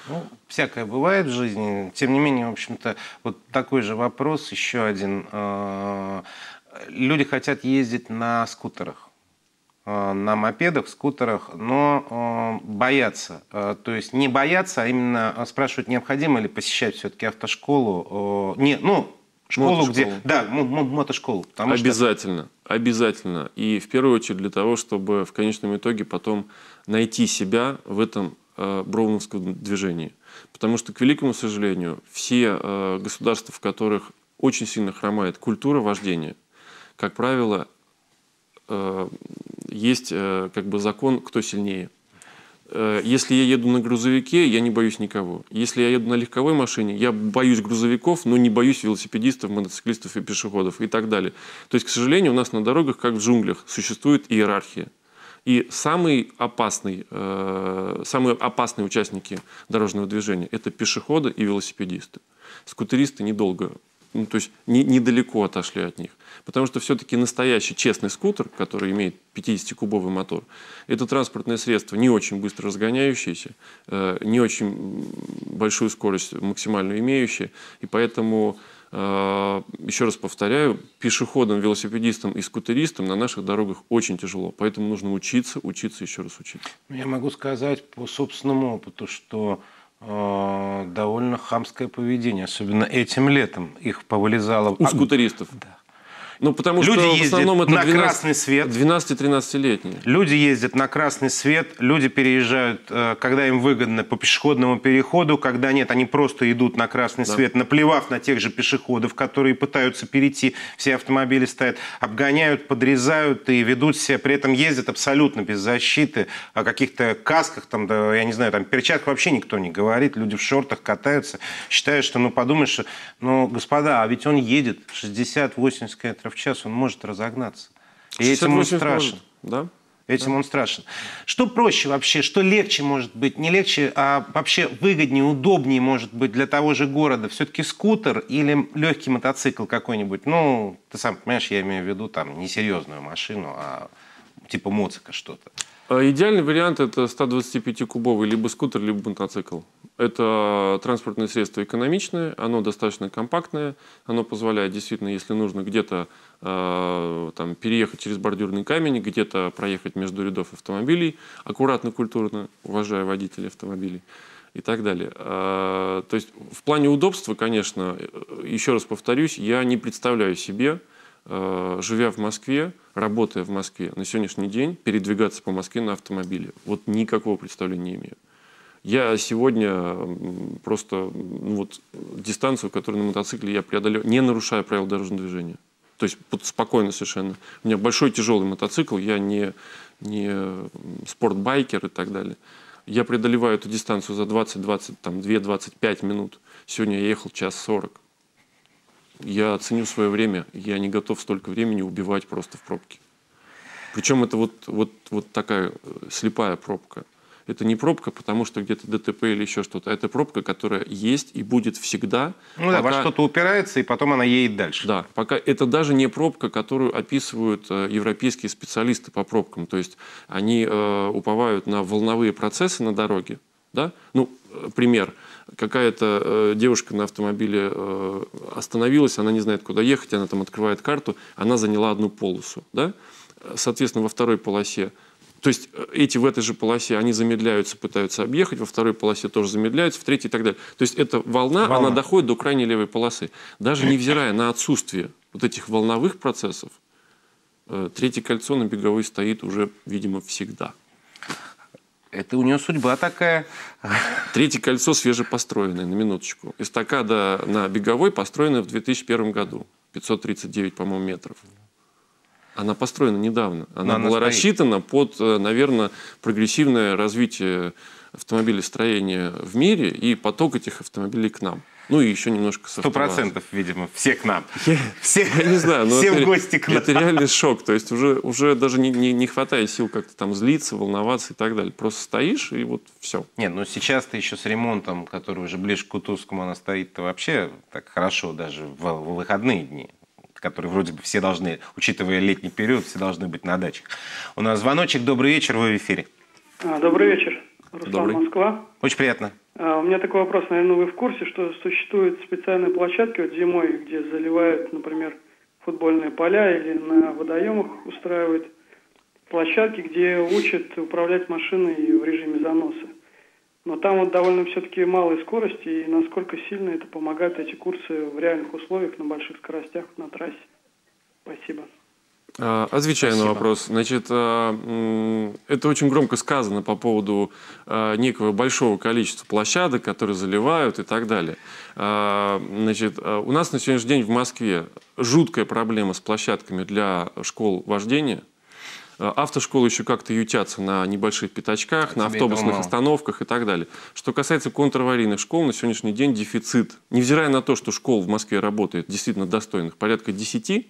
Ну, всякое бывает в жизни. Тем не менее, в общем-то, вот такой же вопрос, еще один. Люди хотят ездить на скутерах, на мопедах, скутерах, но боятся. То есть не боятся, а именно спрашивают, необходимо ли посещать все-таки автошколу. Не, ну, школу, мотошколу. Где... Да, мотошколу. Обязательно, что... обязательно. И в первую очередь для того, чтобы в конечном итоге потом найти себя в этом броуновском движении. Потому что, к великому сожалению, все государства, в которых очень сильно хромает культура вождения, как правило, есть как бы закон «кто сильнее». Если я еду на грузовике, я не боюсь никого. Если я еду на легковой машине, я боюсь грузовиков, но не боюсь велосипедистов, мотоциклистов и пешеходов и так далее. То есть, к сожалению, у нас на дорогах, как в джунглях, существует иерархия. И самый опасный, э, самые опасные участники дорожного движения – это пешеходы и велосипедисты. Скутеристы недолго, ну, то есть не, недалеко отошли от них. Потому что все-таки настоящий честный скутер, который имеет пятидесятикубовый мотор, это транспортное средство, не очень быстро разгоняющееся, э, не очень большую скорость максимально имеющее. И поэтому, еще раз повторяю, пешеходам, велосипедистам и скутеристам на наших дорогах очень тяжело. Поэтому нужно учиться, учиться, еще раз учиться. Я могу сказать по собственному опыту, что э, довольно хамское поведение, особенно этим летом, их повылезало... У скутеристов? Да. Ну, потому люди что в основном это двенадцати-тринадцатилетние. Люди ездят на красный свет, люди переезжают, когда им выгодно, по пешеходному переходу, когда нет, они просто идут на красный да. свет, наплевав на тех же пешеходов, которые пытаются перейти, все автомобили стоят, обгоняют, подрезают и ведут себя, при этом ездят абсолютно без защиты, о каких-то касках, там, да, я не знаю, там, перчатках вообще никто не говорит, люди в шортах катаются, считая, что, ну, подумаешь, ну, господа, а ведь он едет шестьдесят-восемьдесят километров в час, он может разогнаться. И этим он страшен. Да? Этим да. он страшен. Что проще вообще, что легче может быть, не легче, а вообще выгоднее, удобнее может быть для того же города? Все-таки скутер или легкий мотоцикл какой-нибудь? Ну, ты сам понимаешь, я имею в виду там не серьезную машину, а типа моцика что-то. Идеальный вариант – это сто двадцать пять кубовый либо скутер, либо мотоцикл. Это транспортное средство экономичное, оно достаточно компактное, оно позволяет действительно, если нужно, где-то э, там, переехать через бордюрный камень, где-то проехать между рядов автомобилей, аккуратно, культурно, уважая водителей автомобилей и так далее. Э, то есть в плане удобства, конечно, еще раз повторюсь, я не представляю себе, живя в Москве, работая в Москве, на сегодняшний день передвигаться по Москве на автомобиле. Вот никакого представления не имею. Я сегодня просто ну вот, дистанцию, которую на мотоцикле я преодолел, не нарушая правил дорожного движения. То есть спокойно совершенно. У меня большой тяжелый мотоцикл, я не, не спортбайкер и так далее. Я преодолеваю эту дистанцию за двадцать-двадцать, там, двадцать-двадцать пять минут. Сегодня я ехал час сорок. Я ценю свое время, я не готов столько времени убивать просто в пробке. Причем это вот, вот, вот такая слепая пробка. Это не пробка, потому что где-то ДТП или еще что-то, а это пробка, которая есть и будет всегда. Ну да, пока... во что-то упирается, и потом она едет дальше. Да, пока это даже не пробка, которую описывают европейские специалисты по пробкам. То есть они э, уповают на волновые процессы на дороге. Да? Ну, пример. Какая-то э, девушка на автомобиле э, остановилась, она не знает, куда ехать, она там открывает карту, она заняла одну полосу, да? Соответственно, во второй полосе, то есть эти в этой же полосе, они замедляются, пытаются объехать, во второй полосе тоже замедляются, в третьей и так далее. То есть эта волна, волна. Она доходит до крайней левой полосы. Даже невзирая на отсутствие вот этих волновых процессов, э, третье кольцо на Беговой стоит уже, видимо, всегда. Это у нее судьба такая. Третье кольцо свежепостроенное, на минуточку. Эстакада на Беговой построена в две тысячи первом году. пятьсот тридцать девять, по-моему, метров. Она построена недавно. Она, она была стоит. рассчитана под, наверное, прогрессивное развитие автомобилестроения в мире и поток этих автомобилей к нам. Ну и еще немножко со сто процентов, видимо, все к нам. Все, я не знаю, но все это, в гости к нам. Это реальный шок. То есть уже, уже даже не, не, не хватает сил как-то там злиться, волноваться и так далее. Просто стоишь и вот все. Нет, ну сейчас-то еще с ремонтом, который уже ближе к Кутузовскому, она стоит-то вообще так хорошо даже в, в выходные дни, которые вроде бы все должны, учитывая летний период, все должны быть на дачах. У нас звоночек. Добрый вечер, вы в эфире. Добрый вечер. Руслан, добрый. Москва. Очень приятно. Uh, у меня такой вопрос, наверное, вы в курсе, что существуют специальные площадки вот зимой, где заливают, например, футбольные поля или на водоемах устраивают площадки, где учат управлять машиной в режиме заноса. Но там вот довольно все-таки малые скорости, и насколько сильно это помогает, эти курсы в реальных условиях, на больших скоростях, на трассе. Спасибо. Отвечаю Спасибо. на вопрос. Значит, это очень громко сказано по поводу некого большого количества площадок, которые заливают и так далее. Значит, у нас на сегодняшний день в Москве жуткая проблема с площадками для школ вождения. Автошколы еще как-то ютятся на небольших пятачках, а на автобусных остановках и так далее. Что касается контраварийных школ, на сегодняшний день дефицит. Невзирая на то, что школ в Москве работает действительно достойных, порядка десяти,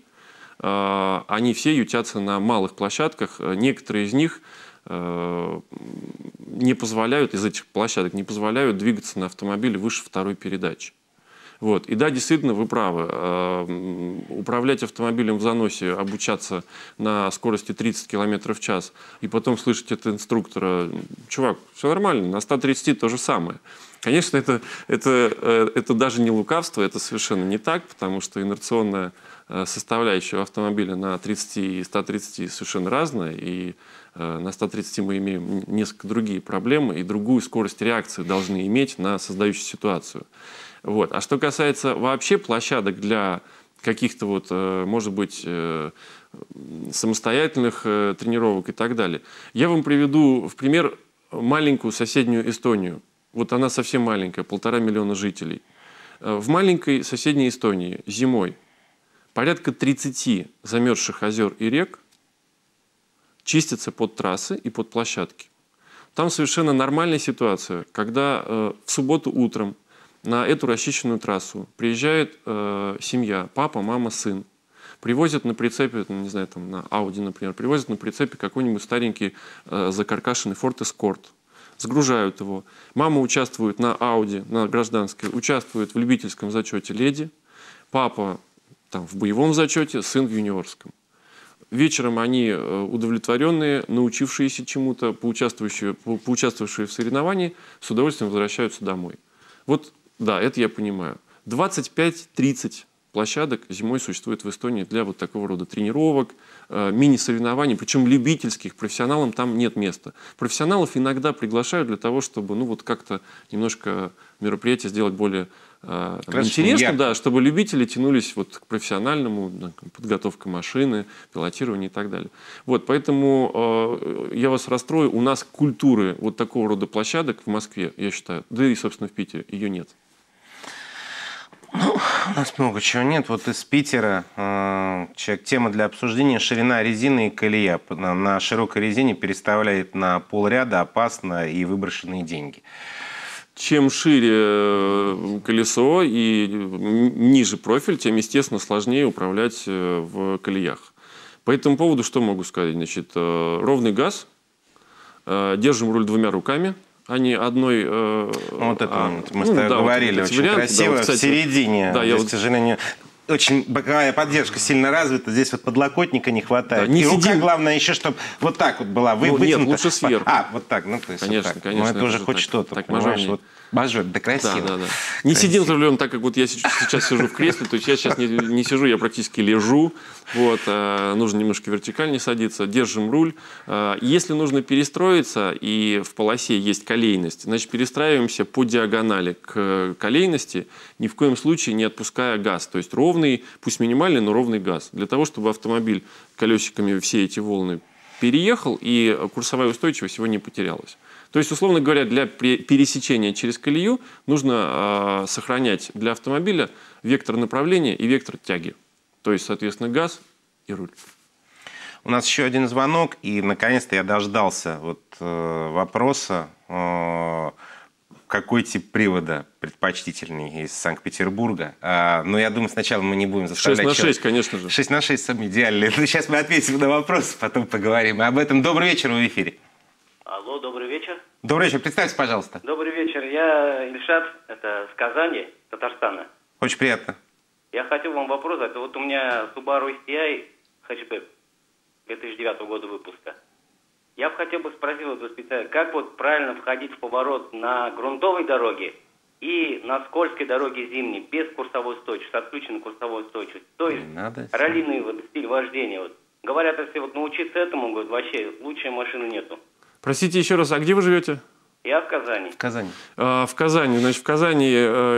они все ютятся на малых площадках. Некоторые из них не позволяют, из этих площадок не позволяют двигаться на автомобиле выше второй передачи. Вот. И да, действительно, вы правы. Управлять автомобилем в заносе, обучаться на скорости тридцать километров в час, и потом слышать от инструктора: чувак, все нормально, на ста тридцати то же самое. Конечно, это, это, это даже не лукавство, это совершенно не так, потому что инерционная составляющая автомобиля на тридцати и ста тридцати совершенно разная, и на ста тридцати мы имеем несколько другие проблемы, и другую скорость реакции должны иметь на создающуюся ситуацию. Вот. А что касается вообще площадок для каких-то, вот, может быть, самостоятельных тренировок и так далее, я вам приведу в пример маленькую соседнюю Эстонию. Вот она совсем маленькая, полтора миллиона жителей. В маленькой соседней Эстонии зимой порядка тридцати замерзших озер и рек чистятся под трассы и под площадки. Там совершенно нормальная ситуация, когда э, в субботу утром на эту расчищенную трассу приезжает э, семья, папа, мама, сын, привозят на прицепе, не знаю, там на Audi, например, привозят на прицепе какой-нибудь старенький э, закаркашенный Ford Escort. Сгружают его. Мама участвует на Audi, на гражданской, участвует в любительском зачете леди, папа там в боевом зачете, сын в юниорском. Вечером они удовлетворенные, научившиеся чему-то, поучаствующие, поучаствовавшие в соревновании, с удовольствием возвращаются домой. Вот, да, это я понимаю. двадцать пять-тридцать площадок зимой существует в Эстонии для вот такого рода тренировок, мини-соревнований, причем любительских, профессионалам там нет места. Профессионалов иногда приглашают для того, чтобы, ну, вот как-то немножко мероприятие сделать более э, интересным, да, чтобы любители тянулись вот к профессиональному, да, подготовка машины, пилотирование и так далее. Вот, поэтому э, я вас расстрою, у нас культуры вот такого рода площадок в Москве, я считаю, да и, собственно, в Питере ее нет. Ну, у нас много чего нет. Вот из Питера э, человек, тема для обсуждения: ширина резины и колея. На, на широкой резине переставляет на полряда, опасно, и выброшенные деньги. Чем шире колесо и ниже профиль, тем, естественно, сложнее управлять в колеях. По этому поводу что могу сказать? Значит, ровный газ, держим руль двумя руками, а не одной... Э, вот это а, мы ну, да, говорили, вот очень варианты, красиво, да, вот, кстати, в середине, да, здесь, я вот... к сожалению... Очень боковая поддержка сильно развита, здесь вот подлокотника не хватает. Да, не и рука, сидим... главное еще, чтобы вот так вот была вы, ну, вытянута. Нет, лучше сверху. А, вот так, ну то есть конечно, вот так. Конечно, ну это уже хоть что-то, понимаешь, вот мажет, да красиво. Да, да, да. Не красиво. Сидим за рулем так, как вот я сейчас сижу в кресле, то есть я сейчас не, не сижу, я практически лежу, вот, э, нужно немножко вертикально садиться, держим руль. Э, если нужно перестроиться и в полосе есть колейность, значит перестраиваемся по диагонали к колейности, ни в коем случае не отпуская газ, то есть ровно. Пусть минимальный, но ровный газ. Для того, чтобы автомобиль колесиками все эти волны переехал и курсовая устойчивость его не потерялась. То есть, условно говоря, для пересечения через колею нужно э, сохранять для автомобиля вектор направления и вектор тяги. То есть, соответственно, газ и руль. У нас еще один звонок, и наконец-то я дождался вот, э, вопроса. Э, Какой тип привода предпочтительный из Санкт-Петербурга? А, но я думаю, сначала мы не будем заставлять... шесть на шесть, конечно же. шесть на шесть самый идеальный. Ну, сейчас мы ответим на вопросы, потом поговорим об этом. Добрый вечер, вы в эфире. Алло, добрый вечер. Добрый вечер, представьте, пожалуйста. Добрый вечер, я Ильшат, это с Казани, Татарстана. Очень приятно. Я хотел вам вопрос, это вот у меня Subaru эс ти ай хэтчбэк две тысячи девятого года выпуска. Я бы хотел бы спросить вот специально, как вот правильно входить в поворот на грунтовой дороге и на скользкой дороге зимней, без курсовой стойчивости, с отключенной курсовой стойчивостью, то есть раллийный вот стиль вождения. Вот. Говорят, если вот научиться этому, говорят, вообще лучшей машины нету. Простите еще раз, а где вы живете? Я в Казани. В Казани. В Казани. Значит, в Казани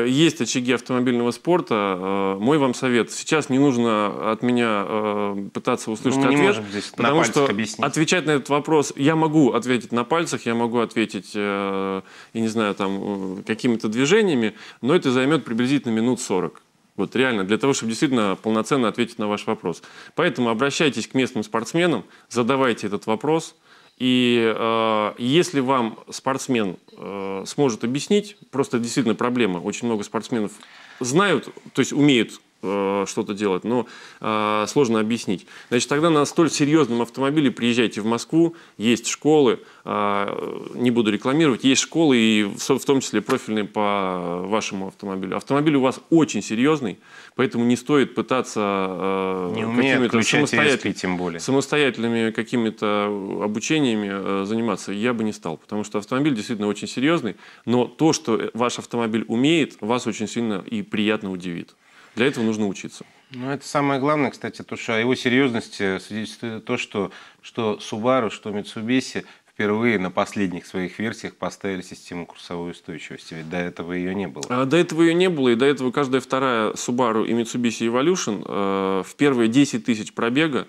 есть очаги автомобильного спорта. Мой вам совет. Сейчас не нужно от меня пытаться услышать ответ. Мы не можем здесь на пальцах объяснить. Отвечать на этот вопрос я могу ответить на пальцах, я могу ответить, я не знаю, там, какими-то движениями, но это займет приблизительно минут сорок. Вот реально, для того, чтобы действительно полноценно ответить на ваш вопрос. Поэтому обращайтесь к местным спортсменам, задавайте этот вопрос. И э, если вам спортсмен э, сможет объяснить, просто действительно проблема, очень много спортсменов знают, то есть умеют э, что-то делать, но э, сложно объяснить. Значит, тогда на столь серьезном автомобиле приезжайте в Москву, есть школы, э, не буду рекламировать, есть школы, и в, в том числе профильные по вашему автомобилю. Автомобиль у вас очень серьезный, поэтому не стоит пытаться э, какими-то самостоятель... тем более. самостоятельными какими-то обучениями э, заниматься. Я бы не стал, потому что автомобиль действительно очень серьезный, но то, что ваш автомобиль умеет, вас очень сильно и приятно удивит. Для этого нужно учиться. Ну, это самое главное, кстати, то, что о его серьезности свидетельствует то, что, что Subaru, что Mitsubishi впервые на последних своих версиях поставили систему курсовой устойчивости, ведь до этого ее не было. А, до этого ее не было, и до этого каждая вторая Subaru и Mitsubishi Evolution э, в первые десять тысяч пробега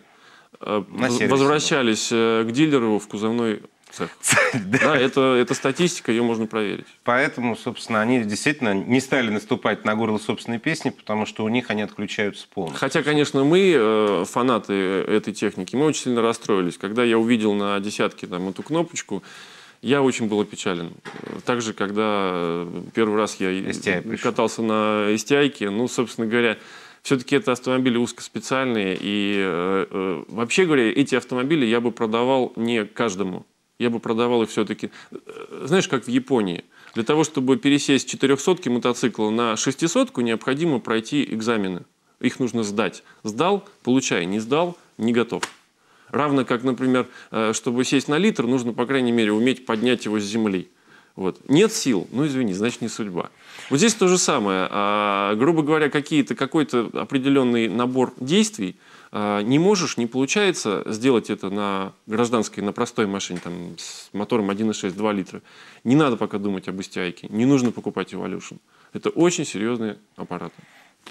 э, возвращались э, к дилеру в кузовной цех. Да, это, это статистика, ее можно проверить. Поэтому, собственно, они действительно не стали наступать на горло собственной песни, потому что у них они отключаются полностью. Хотя, конечно, мы, фанаты этой техники, мы очень сильно расстроились. Когда я увидел на десятке там, эту кнопочку, я очень был опечален. Также, когда первый раз я катался на эс ти ай-ке, ну, собственно говоря, все-таки это автомобили узкоспециальные. И, вообще говоря, эти автомобили я бы продавал не каждому. Я бы продавал их все-таки, знаешь, как в Японии. Для того, чтобы пересесть с четырехсотки мотоцикла на шестисотку, необходимо пройти экзамены. Их нужно сдать. Сдал, получай, не сдал, не готов. Равно как, например, чтобы сесть на литр, нужно, по крайней мере, уметь поднять его с земли. Вот. Нет сил, ну извини, значит, не судьба. Вот здесь то же самое. А, грубо говоря, какие-то, какой-то определенный набор действий не можешь, не получается сделать это на гражданской, на простой машине там, с мотором один и шесть, два литра. Не надо пока думать об эс ти ай-ке, не нужно покупать Evolution. Это очень серьезные аппараты.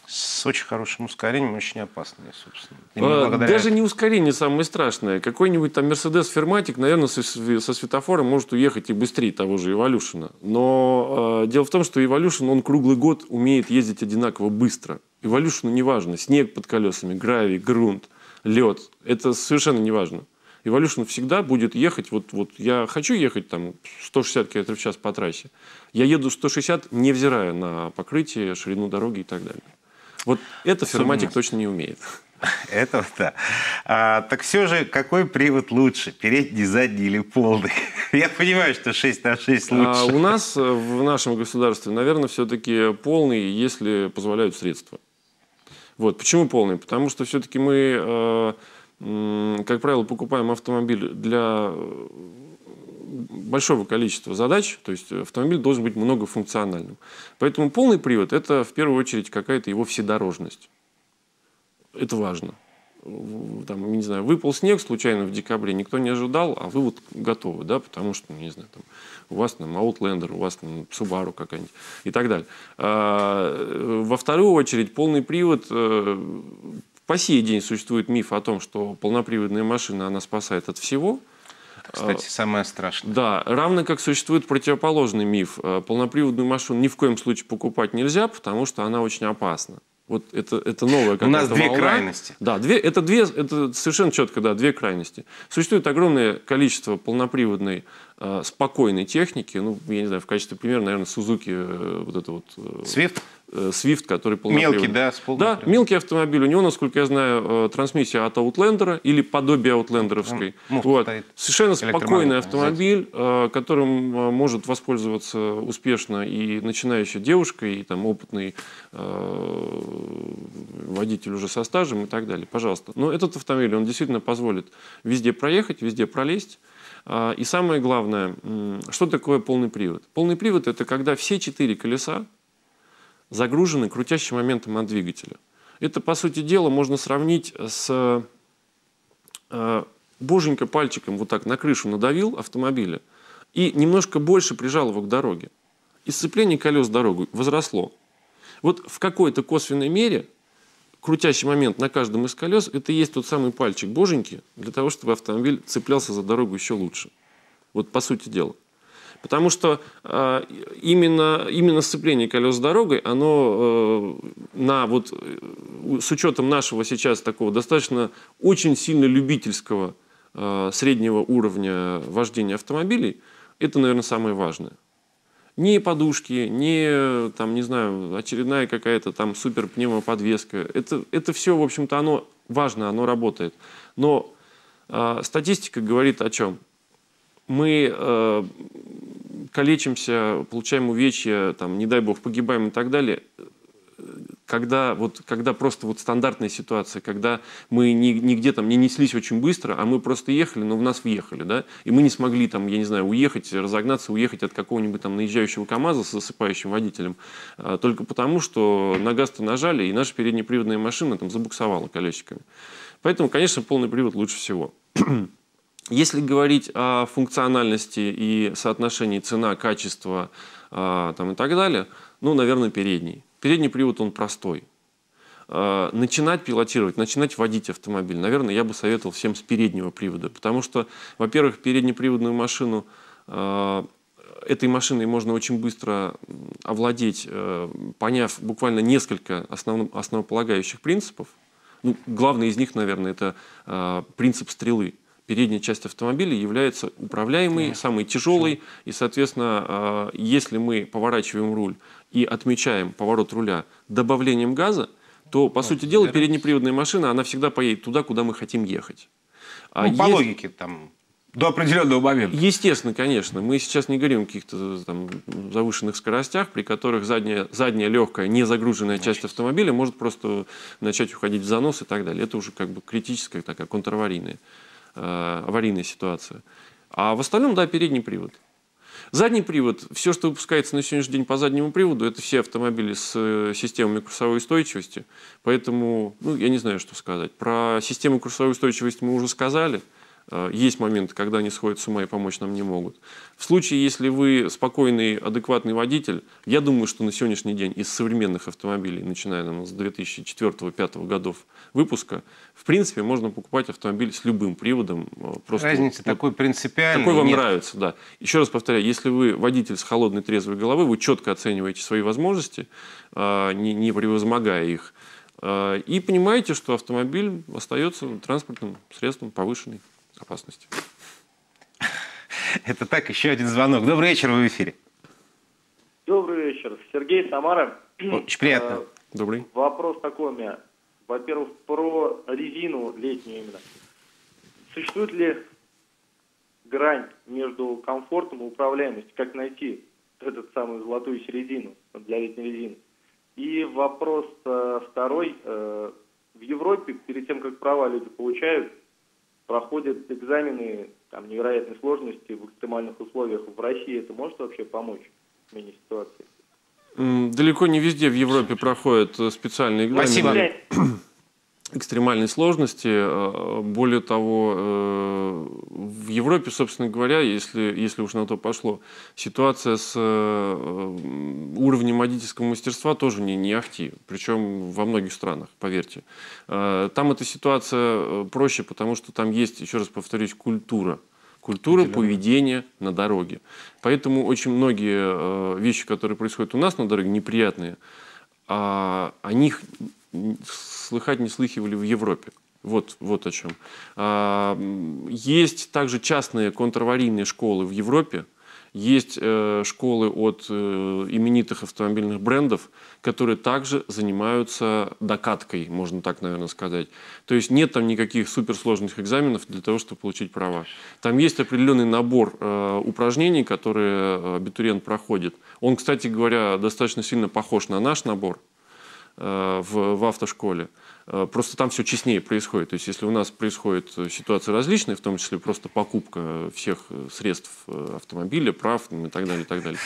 С очень хорошим ускорением, очень опасные, собственно. Благодаря... Даже не ускорение самое страшное. Какой-нибудь там Mercedes Fermatic, наверное, со, со светофором может уехать и быстрее того же Evolution. Но э, дело в том, что Evolution, он круглый год умеет ездить одинаково быстро. Evolution не важно. Снег под колесами, гравий, грунт, лед. Это совершенно не важно. Evolution всегда будет ехать. Вот, вот я хочу ехать там сто шестьдесят километров в час по трассе. Я еду сто шестьдесят, невзирая на покрытие, ширину дороги и так далее. Вот это Fermatic точно не умеет. Это да. А, так все же, какой привод лучше? Передний, задний или полный? Я понимаю, что шесть на шесть лучше. А у нас, в нашем государстве, наверное, все-таки полный, если позволяют средства. Вот. Почему полный? Потому что все-таки мы, как правило, покупаем автомобиль для большого количества задач, то есть автомобиль должен быть многофункциональным. Поэтому полный привод – это в первую очередь какая-то его вседорожность. Это важно. Там, не знаю, выпал снег случайно в декабре, никто не ожидал, а вы вот готовы, да, потому что, не знаю, там, у вас там Outlander, у вас там Subaru какая-нибудь и так далее. А, во вторую очередь, полный привод. По сей день существует миф о том, что полноприводная машина, она спасает от всего. Кстати, самое страшное. Да, равно как существует противоположный миф. Полноприводную машину ни в коем случае покупать нельзя, потому что она очень опасна. Вот это, это новая какая-то волна. У нас две крайности. Да, две, это, две, это совершенно четко, да, две крайности. Существует огромное количество полноприводной э, спокойной техники. Ну, я не знаю, в качестве примера, наверное, Сузуки, э, вот это вот... Э, Свифт? Э, Свифт, который полноприводный. Мелкий, да, с полноприводом. Да, мелкий автомобиль. У него, насколько я знаю, э, трансмиссия от Outlander или подобие Outlander'овской. Вот. Совершенно спокойный автомобиль, э, которым может воспользоваться успешно и начинающая девушка, и там опытный... Э, водитель уже со стажем и так далее. Пожалуйста. Но этот автомобиль, он действительно позволит везде проехать, везде пролезть. И самое главное, что такое полный привод? Полный привод – это когда все четыре колеса загружены крутящим моментом от двигателя. Это, по сути дела, можно сравнить с боженька пальчиком вот так на крышу надавил автомобиля и немножко больше прижал его к дороге. И сцепление колес дорогой возросло. Вот в какой-то косвенной мере крутящий момент на каждом из колес – это и есть тот самый пальчик боженьки для того, чтобы автомобиль цеплялся за дорогу еще лучше. Вот по сути дела. Потому что э, именно, именно сцепление колес с дорогой, оно э, на, вот, с учетом нашего сейчас такого достаточно очень сильно любительского э, среднего уровня вождения автомобилей, это, наверное, самое важное. Не подушки, не, там, не знаю, очередная какая-то там супер пневмоподвеска. Это, это все, в общем-то, оно важно, оно работает. Но э, статистика говорит о чем? Мы э, калечимся, получаем увечья, там, не дай бог, погибаем и так далее, когда, вот, когда просто вот стандартная ситуация, когда мы нигде там не неслись очень быстро, а мы просто ехали, но в нас въехали, да, и мы не смогли там, я не знаю, уехать, разогнаться, уехать от какого-нибудь там наезжающего КАМАЗа с засыпающим водителем, э, только потому, что на газ-то нажали, и наша переднеприводная машина там забуксовала колесиками. Поэтому, конечно, полный привод лучше всего. Если говорить о функциональности и соотношении цена, качество э, там, и так далее, ну, наверное, передний. Передний привод, он простой. Э, начинать пилотировать, начинать водить автомобиль, наверное, я бы советовал всем с переднего привода. Потому что, во-первых, переднеприводную машину, э, этой машиной можно очень быстро овладеть, э, поняв буквально несколько основ, основополагающих принципов. Ну, главный из них, наверное, это э, принцип стрелы. Передняя часть автомобиля является управляемой, самой тяжелой. И, соответственно, если мы поворачиваем руль и отмечаем поворот руля добавлением газа, то, по сути дела, переднеприводная машина, она всегда поедет туда, куда мы хотим ехать. Ну, Есть... по логике там... До определенного момента. Естественно, конечно. Мы сейчас не говорим о каких-то там завышенных скоростях, при которых задняя, задняя легкая, не загруженная Значит. часть автомобиля может просто начать уходить в занос и так далее. Это уже как бы критическая, такая контраварийная. аварийная ситуация. А в остальном, да, передний привод. Задний привод, все, что выпускается на сегодняшний день по заднему приводу, это все автомобили с системами курсовой устойчивости. Поэтому, ну, я не знаю, что сказать. Про систему курсовой устойчивости мы уже сказали. Есть моменты, когда они сходят с ума и помочь нам не могут. В случае, если вы спокойный, адекватный водитель, я думаю, что на сегодняшний день из современных автомобилей, начиная там, с две тысячи четвёртого — две тысячи пятого годов выпуска, в принципе, можно покупать автомобиль с любым приводом. Просто Разница вот, такой принципиальной. Какой вам нет. нравится, да. Еще раз повторяю, если вы водитель с холодной, трезвой головой, вы четко оцениваете свои возможности, не, не превозмогая их, и понимаете, что автомобиль остается транспортным средством повышенной опасности. Это так, еще один звонок. Добрый вечер, вы в эфире. Добрый вечер. Сергей, Самара. Очень приятно. Добрый. Вопрос такой у меня. Во-первых, про резину летнюю именно. Существует ли грань между комфортом и управляемостью? Как найти эту самую золотую середину для летней резины? И вопрос второй. В Европе, перед тем, как права люди получают, проходят экзамены там, невероятной сложности в экстремальных условиях. В России это может вообще помочь в мини-ситуации? Далеко не везде в Европе проходят специальные экзамены экстремальной сложности. Более того, в Европе, собственно говоря, если, если уж на то пошло, ситуация с уровнем водительского мастерства тоже не, не ахти, причем во многих странах, поверьте. Там эта ситуация проще, потому что там есть, еще раз повторюсь, культура. Культура поведения на дороге. Поэтому очень многие вещи, которые происходят у нас на дороге, неприятные, о них... слыхать не слыхивали в Европе. Вот, вот о чем. Есть также частные контраварийные школы в Европе. Есть школы от именитых автомобильных брендов, которые также занимаются докаткой, можно так, наверное, сказать. То есть нет там никаких суперсложных экзаменов для того, чтобы получить права. Там есть определенный набор упражнений, которые абитуриент проходит. Он, кстати говоря, достаточно сильно похож на наш набор. в, в автошколе. Просто там все честнее происходит. То есть, если у нас происходит ситуация различная, в том числе просто покупка всех средств автомобиля, прав и так далее, и так далее,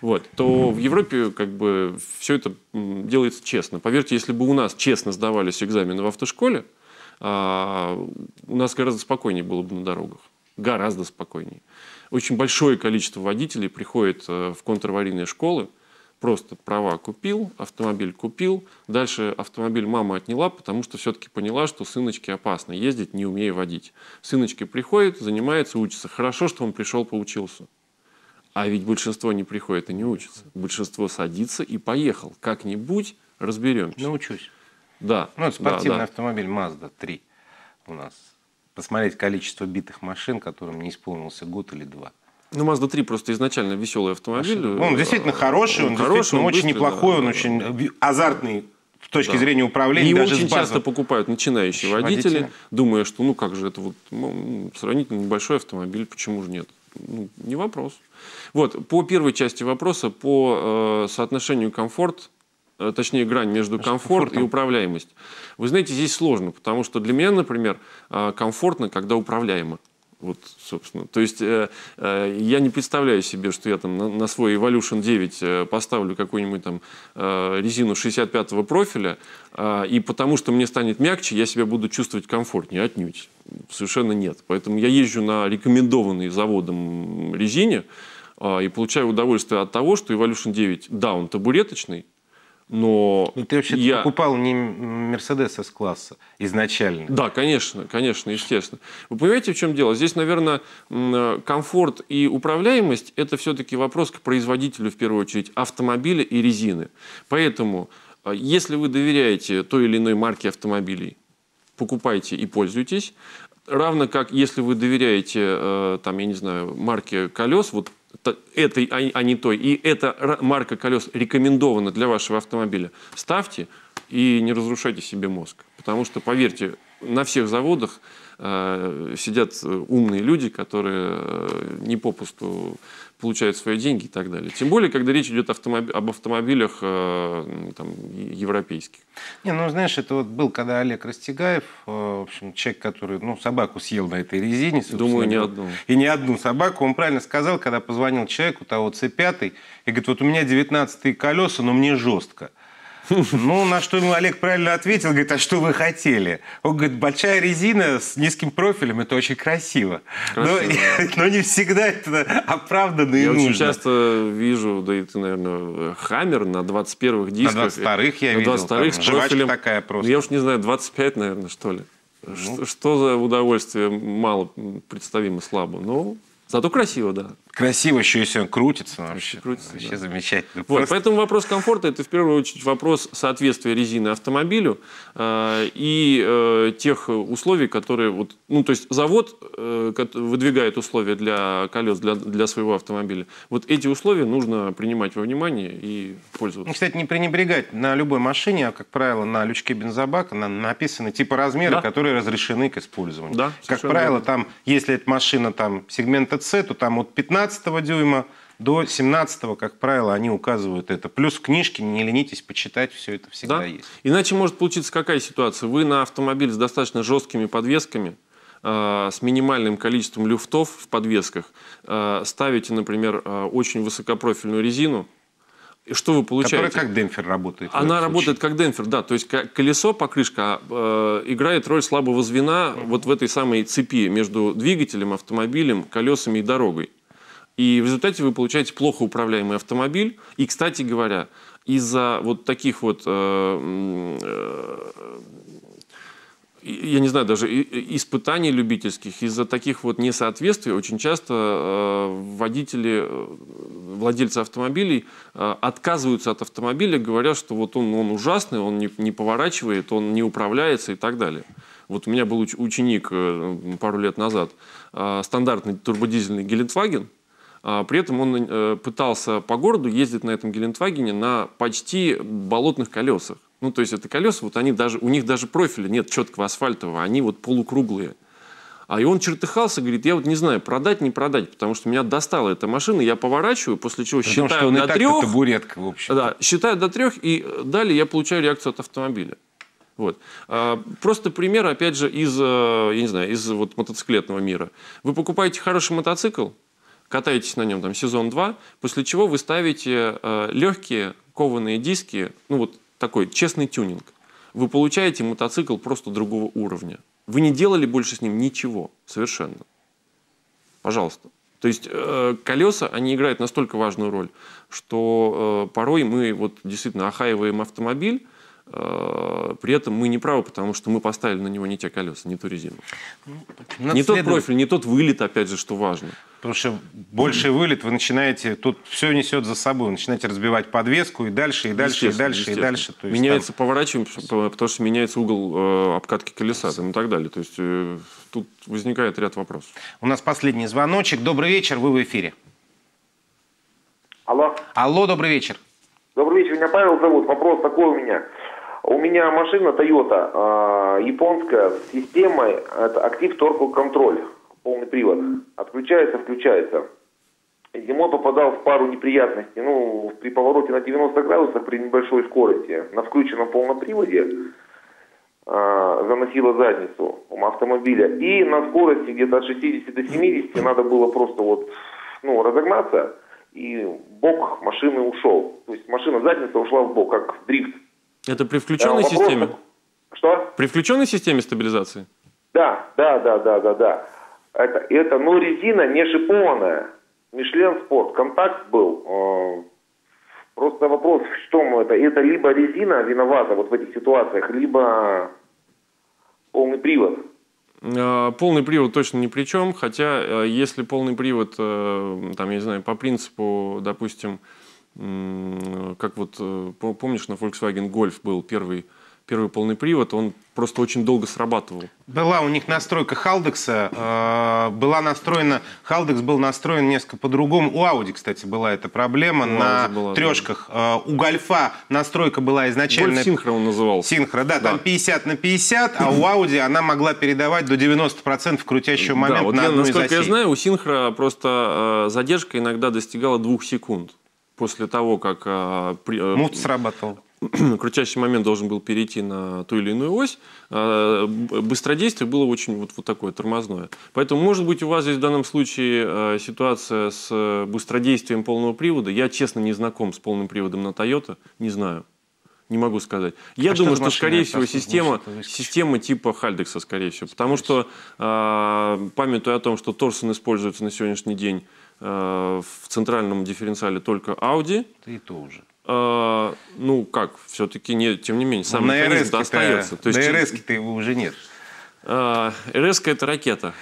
вот, то в Европе как бы все это делается честно. Поверьте, если бы у нас честно сдавались экзамены в автошколе, у нас гораздо спокойнее было бы на дорогах. Гораздо спокойнее. Очень большое количество водителей приходит в контраварийные школы. Просто права купил, автомобиль купил. Дальше автомобиль мама отняла, потому что все-таки поняла, что сыночке опасно ездить, не умея водить. Сыночке приходит, занимается, учится. Хорошо, что он пришел, поучился. А ведь большинство не приходит и не учится. Большинство садится и поехал. Как-нибудь разберемся. Научусь. Да. Ну, это спортивный да, да. автомомобиль Мазда три у нас. Посмотреть количество битых машин, которым не исполнился год или два. Ну, Мазда три просто изначально веселый автомобиль. Он действительно хороший, он, он действительно хороший, он очень быстрый, неплохой, да, он да, очень да. азартный с точки да. зрения управления. И даже его очень часто покупают начинающие водители, водители, думая, что ну как же это вот ну, сравнительно небольшой автомобиль, почему же нет? Ну, не вопрос. Вот, по первой части вопроса, по э, соотношению комфорт, э, точнее грань между комфорт и управляемость. Вы знаете, здесь сложно, потому что для меня, например, э, комфортно, когда управляемо. Вот, собственно. То есть, э, э, я не представляю себе, что я там на, на свой Evolution девять э, поставлю какую-нибудь там э, резину шестьдесят пятого профиля, э, и потому что мне станет мягче, я себя буду чувствовать комфортнее. Отнюдь. Совершенно нет. Поэтому я езжу на рекомендованной заводом резине э, и получаю удовольствие от того, что Evolution девять, да, он табуреточный, но ну, ты вообще-то я... покупал не Мерседес С-класса изначально. Да, конечно, конечно, естественно. Вы понимаете, в чем дело? Здесь, наверное, комфорт и управляемость – это все-таки вопрос к производителю, в первую очередь, автомобиля и резины. Поэтому, если вы доверяете той или иной марке автомобилей, покупайте и пользуйтесь. Равно как, если вы доверяете, там, я не знаю, марке колес, вот, этой, а не той, и эта марка колес рекомендована для вашего автомобиля, ставьте и не разрушайте себе мозг. Потому что, поверьте, на всех заводах э, сидят умные люди, которые э, не попусту получают свои деньги и так далее. Тем более, когда речь идет автомоб... об автомобилях э, там, европейских. Не, ну, знаешь, это вот был, когда Олег Растегаев, э, в общем, человек, который ну, собаку съел на этой резине. Думаю, не одну. И не одну собаку. Он правильно сказал, когда позвонил человеку, того Ц пять, и говорит, вот у меня девятнадцатые колеса, но мне жестко. Ну, на что ему Олег правильно ответил, говорит, а что вы хотели? Он говорит, большая резина с низким профилем, это очень красиво. красиво. Но, но не всегда это оправданно и я нужно. Я очень часто вижу, да и ты, наверное, Хаммер на двадцать первых дисках. На двадцать вторых я на видел. двадцать вторых там, с профилем, такая просто. Я уж не знаю, двадцать пять, наверное, что ли. Ну. Что, что за удовольствие мало представимо слабо, но... Зато красиво, да. Красиво еще, если он крутится. Вообще, крутится, вообще да. замечательно. Вот, просто... Поэтому вопрос комфорта – это в первую очередь вопрос соответствия резины автомобилю э, и э, тех условий, которые… Вот, ну, то есть завод э, выдвигает условия для колес, для, для своего автомобиля. Вот эти условия нужно принимать во внимание и пользоваться. Ну, кстати, не пренебрегать. На любой машине, а, как правило, на лючке бензобака на, написаны типы размера, да. которые разрешены к использованию. Да, как правило, верно. Там, если эта машина там, сегмента С, то там от пятнадцатого дюйма до семнадцатого, как правило, они указывают это. Плюс в книжке, не ленитесь почитать, все это всегда да? есть. Иначе может получиться какая ситуация? Вы на автомобиль с достаточно жесткими подвесками, э, с минимальным количеством люфтов в подвесках, э, ставите, например, э, очень высокопрофильную резину. Что вы получаете? Которая как демпфер работает. Она работает как демпфер, да. То есть колесо, покрышка э, играет роль слабого звена mm-hmm. вот в этой самой цепи между двигателем, автомобилем, колесами и дорогой. И в результате вы получаете плохо управляемый автомобиль. И, кстати говоря, из-за вот таких вот... Э, э, я не знаю, даже испытаний любительских, из-за таких вот несоответствий очень часто водители, владельцы автомобилей отказываются от автомобиля, говоря, что вот он, он ужасный, он не, не поворачивает, он не управляется и так далее. Вот у меня был ученик пару лет назад, стандартный турбодизельный Гелендваген, при этом он пытался по городу ездить на этом Гелендвагене на почти болотных колесах. Ну, то есть это колеса, вот они даже, у них даже профиля нет четкого асфальтового, они вот полукруглые. А и он чертыхался, говорит, я вот не знаю, продать, не продать, потому что меня достала эта машина, я поворачиваю, после чего потому считаю до трех. Табуретка, в общем. Да, считаю до трех, и далее я получаю реакцию от автомобиля. Вот. Просто пример, опять же, из, я не знаю, из вот мотоциклетного мира. Вы покупаете хороший мотоцикл, катаетесь на нем там сезон-два, после чего вы ставите легкие кованые диски, ну вот такой честный тюнинг. Вы получаете мотоцикл просто другого уровня. Вы не делали больше с ним ничего совершенно. Пожалуйста. То есть колеса, они играют настолько важную роль, что порой мы вот действительно охаиваем автомобиль, при этом мы не правы, потому что мы поставили на него не те колеса, не ту резину. Надо не следовать. Тот профиль, не тот вылет, опять же, что важно. Потому что больший вылет вы начинаете, тут все несет за собой, вы начинаете разбивать подвеску и дальше, и дальше, и дальше, и дальше. То есть, меняется там... поворачиваем, потому что меняется угол э, обкатки колеса там, и так далее. То есть э, тут возникает ряд вопросов. У нас последний звоночек. Добрый вечер, вы в эфире. Алло. Алло, добрый вечер. Добрый вечер, меня Павел зовут. Вопрос такой у меня. У меня машина Toyota, японская, с системой Active Torque Control, полный привод. Отключается, включается. Зимой попадал в пару неприятностей. Ну, при повороте на девяносто градусов, при небольшой скорости, на включенном полном приводе, заносило задницу автомобиля. И на скорости где-то от шестидесяти до семидесяти надо было просто вот, ну, разогнаться, и бок машины ушел. То есть машина, задница ушла в бок, как в дрифт. Это при включенной а, системе? Вопрос... Что? При включенной системе стабилизации? Да, да, да, да, да, да. Это, это ну, резина не шипованная. Мишлен Спорт, контакт был. Просто вопрос, что мы это? Это либо резина виновата вот в этих ситуациях, либо полный привод. Полный привод точно ни при чем, хотя если полный привод, там, я не знаю, по принципу, допустим, как вот, помнишь, на Volkswagen Golf был первый, первый полный привод, он просто очень долго срабатывал. Была у них настройка Haldex, была настроена, Haldex был настроен несколько по-другому. У Audi, кстати, была эта проблема у на была, трешках. Да. У Гольфа настройка была изначально... Golf Synchro он назывался. Synchro, да, да, там пятьдесят на пятьдесят, а у Audi она могла передавать до девяноста процентов крутящего момента, да, вот на я, одну из осей. Насколько я знаю, у Synchro просто задержка иногда достигала двух секунд. После того, как э, э, мут срабатывал, крутящий момент должен был перейти на ту или иную ось, э, быстродействие было очень вот, вот такое тормозное. Поэтому, может быть, у вас здесь в данном случае э, ситуация с быстродействием полного привода. Я, честно, не знаком с полным приводом на Toyota, не знаю, не могу сказать. Я а думаю, что, что скорее всего, система, система типа Haldex, скорее всего. Потому что, э, памятуя о том, что Торсен используется на сегодняшний день, в центральном дифференциале только Audi. И то уже. А, ну как, все-таки нет, тем не менее, сам на эр эс остается. То есть, на эр эс-ке-то его уже нет. А, эр эс-ка это ракета.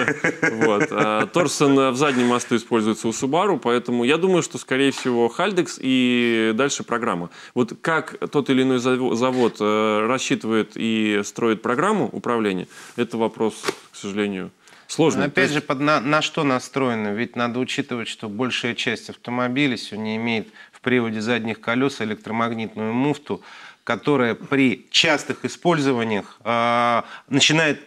Торсен в заднем мосту используется у Subaru, поэтому я думаю, что скорее всего Haldex и дальше программа. Вот как тот или иной завод рассчитывает и строит программу управления, это вопрос, к сожалению, сложно. Опять же, под на, на что настроено? Ведь надо учитывать, что большая часть автомобилей сегодня имеет в приводе задних колес электромагнитную муфту, которая при частых использованиях э, начинает,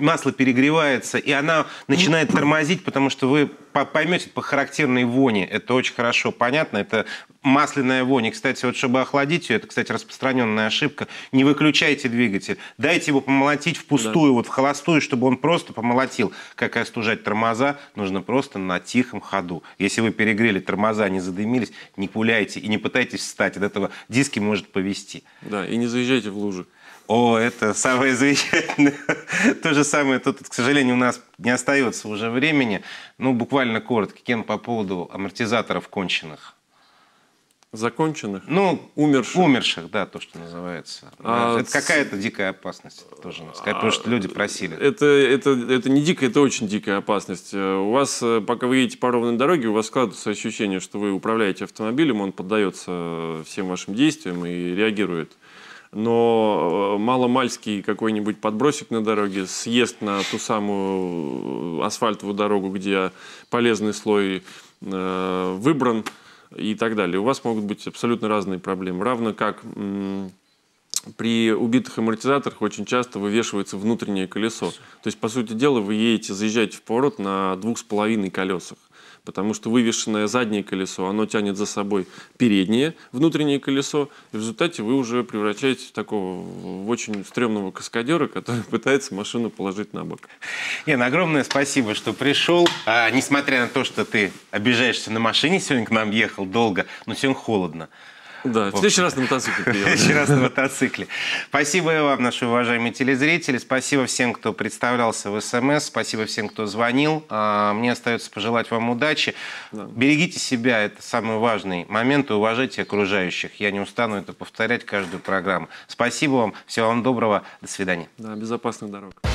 масло перегревается, и она начинает тормозить, потому что вы поймете по характерной воне. Это очень хорошо понятно. Это масляная вонь. И, кстати, вот чтобы охладить ее, это, кстати, распространенная ошибка, не выключайте двигатель. Дайте его помолотить впустую, да, вот в холостую, чтобы он просто помолотил. Как остужать тормоза нужно просто на тихом ходу. Если вы перегрели тормоза, не задымились, не пуляйте и не пытайтесь встать. От этого диски может повести. Да, и не заезжайте в лужи. О, это самое замечательное. То же самое тут, к сожалению, у нас не остается уже времени. Ну, буквально коротко, Кен, по поводу амортизаторов конченых. Законченных? Ну, умерших. Умерших, да, то, что называется. А, это какая-то дикая опасность тоже, сказать, а, потому что люди просили. Это, это, это не дикая, это очень дикая опасность. У вас, пока вы едете по ровной дороге, у вас складывается ощущение, что вы управляете автомобилем, он поддается всем вашим действиям и реагирует. Но маломальский какой-нибудь подбросик на дороге, съезд на ту самую асфальтовую дорогу, где полезный слой э, выбран, и так далее. У вас могут быть абсолютно разные проблемы. Равно как при убитых амортизаторах очень часто вывешивается внутреннее колесо. То есть, по сути дела, вы едете, заезжаете в поворот на двух с половиной колесах. Потому что вывешенное заднее колесо, оно тянет за собой переднее внутреннее колесо, и в результате вы уже превращаетесь в такого в очень стрёмного каскадера, который пытается машину положить на бок. Ген, огромное спасибо, что пришел. А, несмотря на то, что ты обижаешься на машине, сегодня к нам ехал долго, но сегодня холодно. Да, в следующий раз на мотоцикле приехал. В следующий раз на мотоцикле. Спасибо и вам, наши уважаемые телезрители. Спасибо всем, кто представлялся в СМС. Спасибо всем, кто звонил. Мне остается пожелать вам удачи. Да. Берегите себя, это самый важный момент, и уважайте окружающих. Я не устану это повторять каждую программу. Спасибо вам, всего вам доброго, до свидания. Да, безопасных дорог.